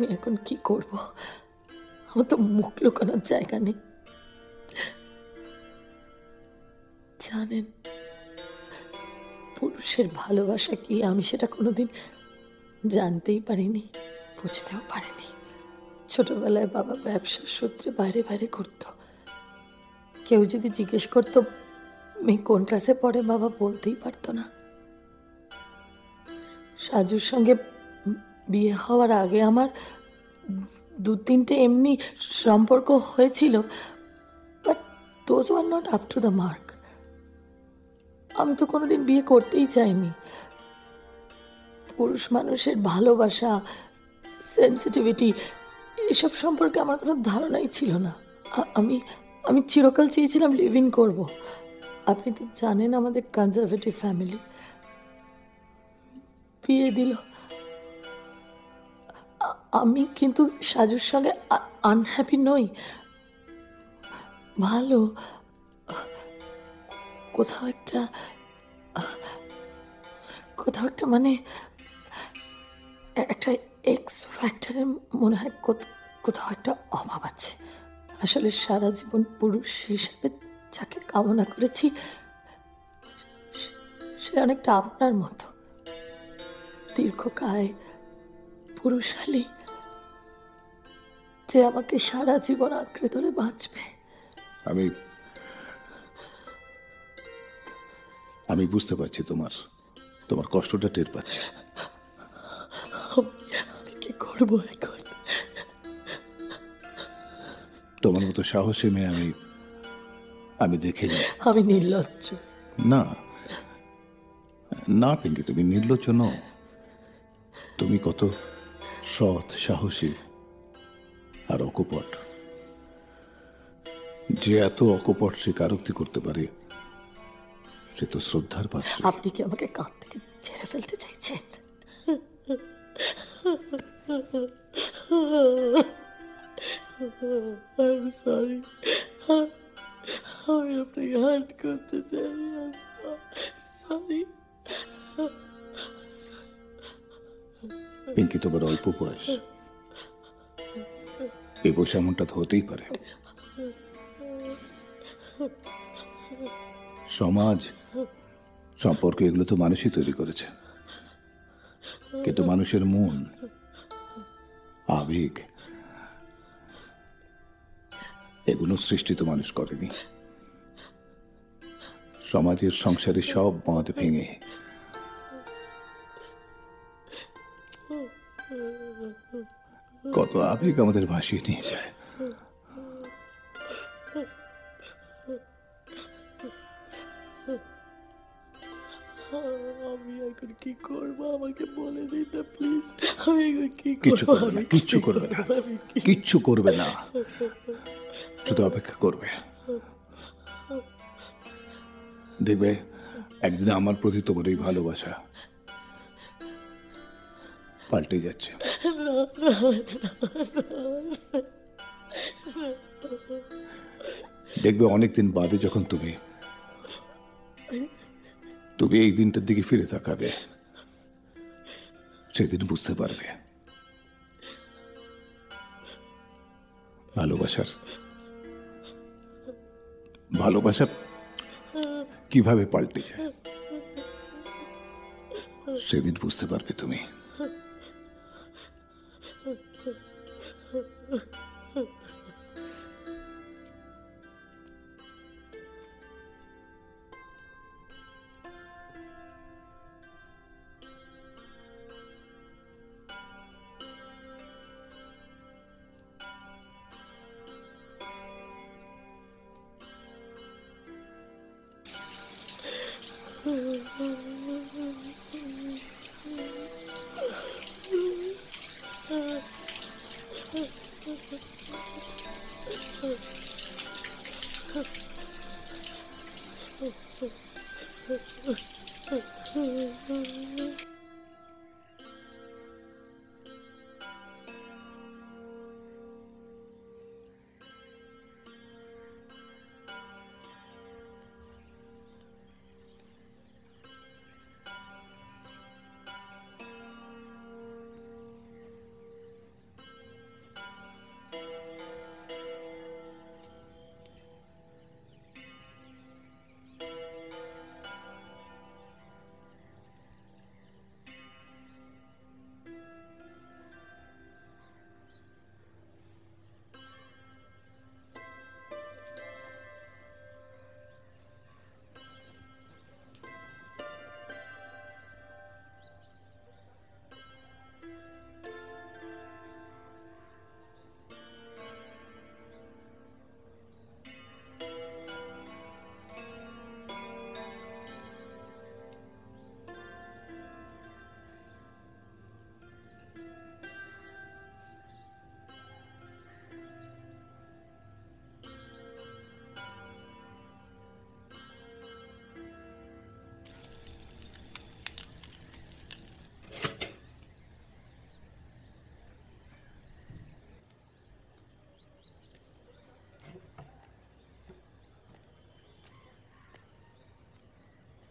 আমি এখন কি করব? আমার তো মুখ লুকানোর জায়গা নেই জানেন। পুরুষের ভালোবাসা কি আমি সেটা কোনোদিন জানতেই পারিনি, বুঝতেও পারিনি। ছোটবেলায় বাবা ব্যবসার সূত্রে বাইরে বাইরে ঘুরত। কেউ যদি জিজ্ঞেস করত মেয়ে কোন ক্লাসে পড়ে, বাবা বলতেই পারত না। সাজুর সঙ্গে বিয়ে হওয়ার আগে আমার দু তিনটে এমনি সম্পর্ক হয়েছিল, but those were not up to the mark. আমি তো কোনোদিন বিয়ে করতেই চাইনি। পুরুষ মানুষের ভালোবাসা, সেন্সিটিভিটি, এসব সম্পর্কে আমার কোনো ধারণাই ছিল না। আমি চিরকাল চেয়েছিলাম লিভ ইন করবো। আপনি তো জানেন আমাদের কনজারভেটিভ ফ্যামিলি। বিয়ে দিল, আমি কিন্তু সাজুর সঙ্গে আনহ্যাপি নই। ভালো, কোথাও একটা মানে একটা এক্স ফ্যাক্টরের মনে হয় কোথাও একটা অভাব আছে। আসলে সারা জীবন পুরুষ হিসেবে যাকে কামনা করেছি সে অনেকটা আপনার মতো, দীর্ঘকায়, পুরুষালী, যে আমাকে সারা জীবন আঁকড়ে ধরে বাঁচবে। আমি বুঝতে পারছি তোমার কষ্টটা টের পাচ্ছি। আমি কি করবো এখন? তোমার মতো সাহসী মেয়ে আমি দেখিনি। আমি নির্লজ্জ না, না পিঙ্কি, তুমি নির্লজ্জ নও। তুমি কত সৎ, সাহসী আর অকপট। যে এত অকপট স্বীকারোক্তি করতে পারে সে তো শ্রদ্ধার পাত্র। আপনি কি আমাকে কাঁধ থেকে ছেড়ে ফেলতে চাইছেন? I'm sorry. আমি আপনাকে হার্ট করতে চাই। সরি। পিঙ্কি তো বড় অল্প বয়স, এই বয়সে এমনটা তো হতেই পারে। সমাজ, সম্পর্ক এগুলো তো মানুষই তৈরি করেছে, কিন্তু মানুষের মন, আবেগ এগুলো সৃষ্টি তো মানুষ করেনি। সমাজের সংসারে সব বাঁধ ভেঙে কত আবেগ আমাদের ভাসিয়ে নিয়ে যায়। কিচ্ছু করবে না, শুধু অপেক্ষা করবে। দেখবে একদিন আমার প্রতি তোমার এই ভালোবাসা পাল্টে যাচ্ছে। দেখবে অনেকদিন বাদে যখন তুমি এই দিনটার দিকে ফিরে তাকাবে, সেদিন বুঝতে পারবে ভালোবাসা কিভাবে পাল্টে যায়। সেদিন বুঝতে পারবে তুমি।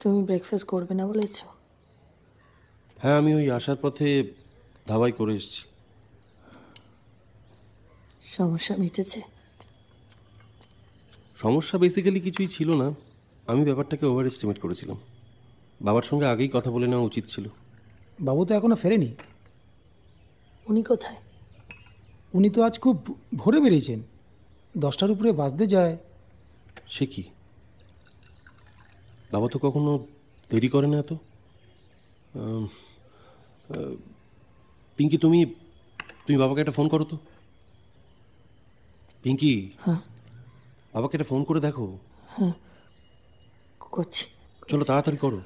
তুমি ব্রেকফাস্ট করবে না বলেছ? হ্যাঁ, আমি ওই আসার পথে ধাবায় করে এসেছি। সমস্যা মিটেছে? সমস্যা বেসিক্যালি কিছুই ছিল না। আমি ব্যাপারটাকে ওভার এস্টিমেট করেছিলাম। বাবার সঙ্গে আগেই কথা বলে নেওয়া উচিত ছিল। বাবু তো এখনো ফেরেনি। উনি কোথায়? উনি তো আজ খুব ভোরে বেরিয়েছেন, 10টার উপরে বাজতে যায়। সে কি, বাবা তো কখনো দেরি করে না। তো পিঙ্কি, তুমি বাবাকে একটা ফোন করো তো। পিঙ্কি, বাবাকে একটা ফোন করে দেখো। চলো, তাড়াতাড়ি করো।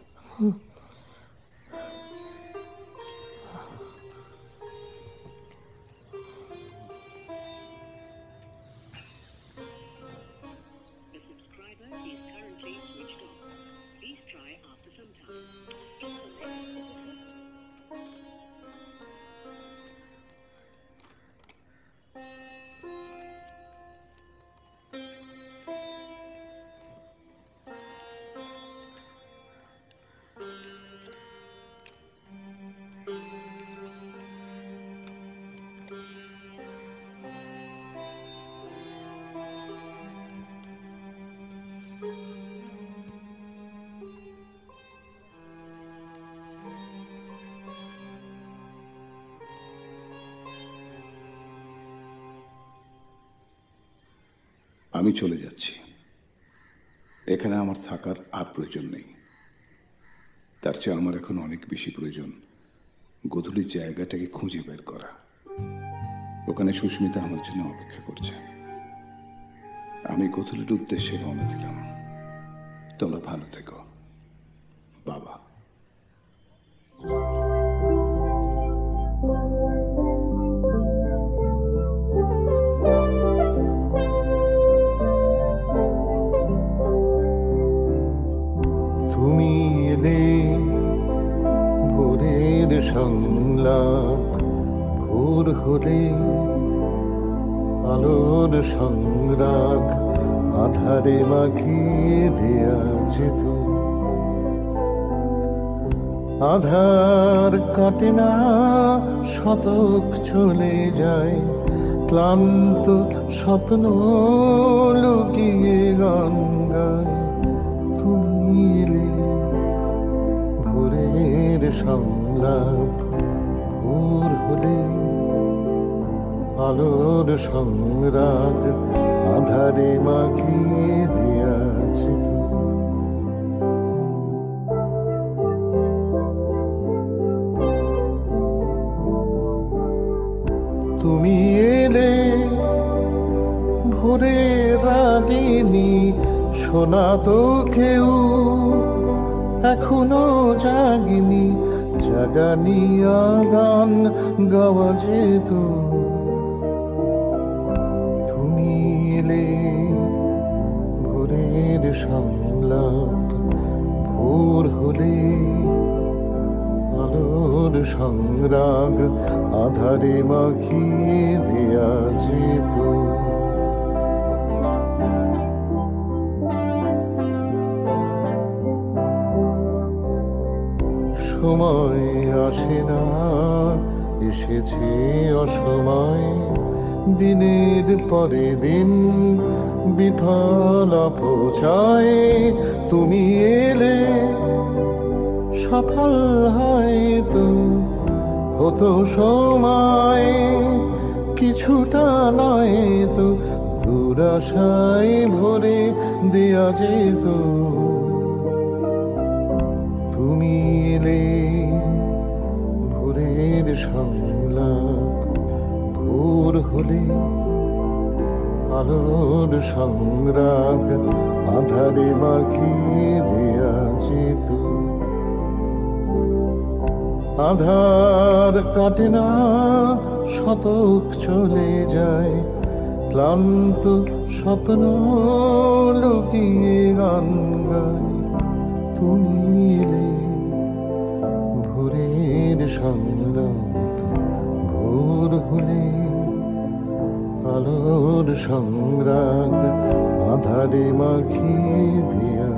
আমি চলে যাচ্ছি, এখানে আমার থাকার আর প্রয়োজন নেই। তার চেয়ে আমার এখন অনেক বেশি প্রয়োজন গোধূলির জায়গাটাকে খুঁজে বের করা। ওখানে সুস্মিতা আমার জন্য অপেক্ষা করছে। আমি গোধূলির উদ্দেশ্যে রওনা দিলাম। তোমরা ভালো থেকো, বাবা। তুমি এলে ভোরের সংলাপ, ভোর হলে আলোর সংরাগ আধারে মাখিয়ে দেয়া যেত। আধার কাটে না, শতক চলে যায়, ক্লান্ত স্বপ্ন লুকিয়ে গান গায়। তুমি এলে ভোরের সংলাপ, ভোর হলে আলোর সংরাগ আধারে মাখিয়ে দেয়া যেত। তুমি এলে ভোরে রাগিনী, শোনা তো কেউ এখনো জাগিনি, জাগানি গান গাওয়া যেত। তুমি এলে ভোরের সংলাপ, ভোর হলে আলোর সংরাগ আধারে মাখিয়ে দেয়া যেত। সময় আসে না, এসেছে অসময়, দিনের পরে দিন বিফল অপচয়। তুমি এলে সফল হয়তো হতো সময়, কিছুটা নয় তো দুরাশায় ভরে দেয়া যেত। তুমি এলে ভোরের সংলাপ, ভোর হলে আলোর সংরাগ আধারে মাখিয়ে দেয়া যেত। আধার কাটে না, শতক চলে যায়, ক্লান্ত স্বপ্ন লুকিয়ে গান গায়। তুমি এলে ভোরের সংলাপ, ভোর হলে আলোর সংরাগ আধারে মাখিয়ে দেয়া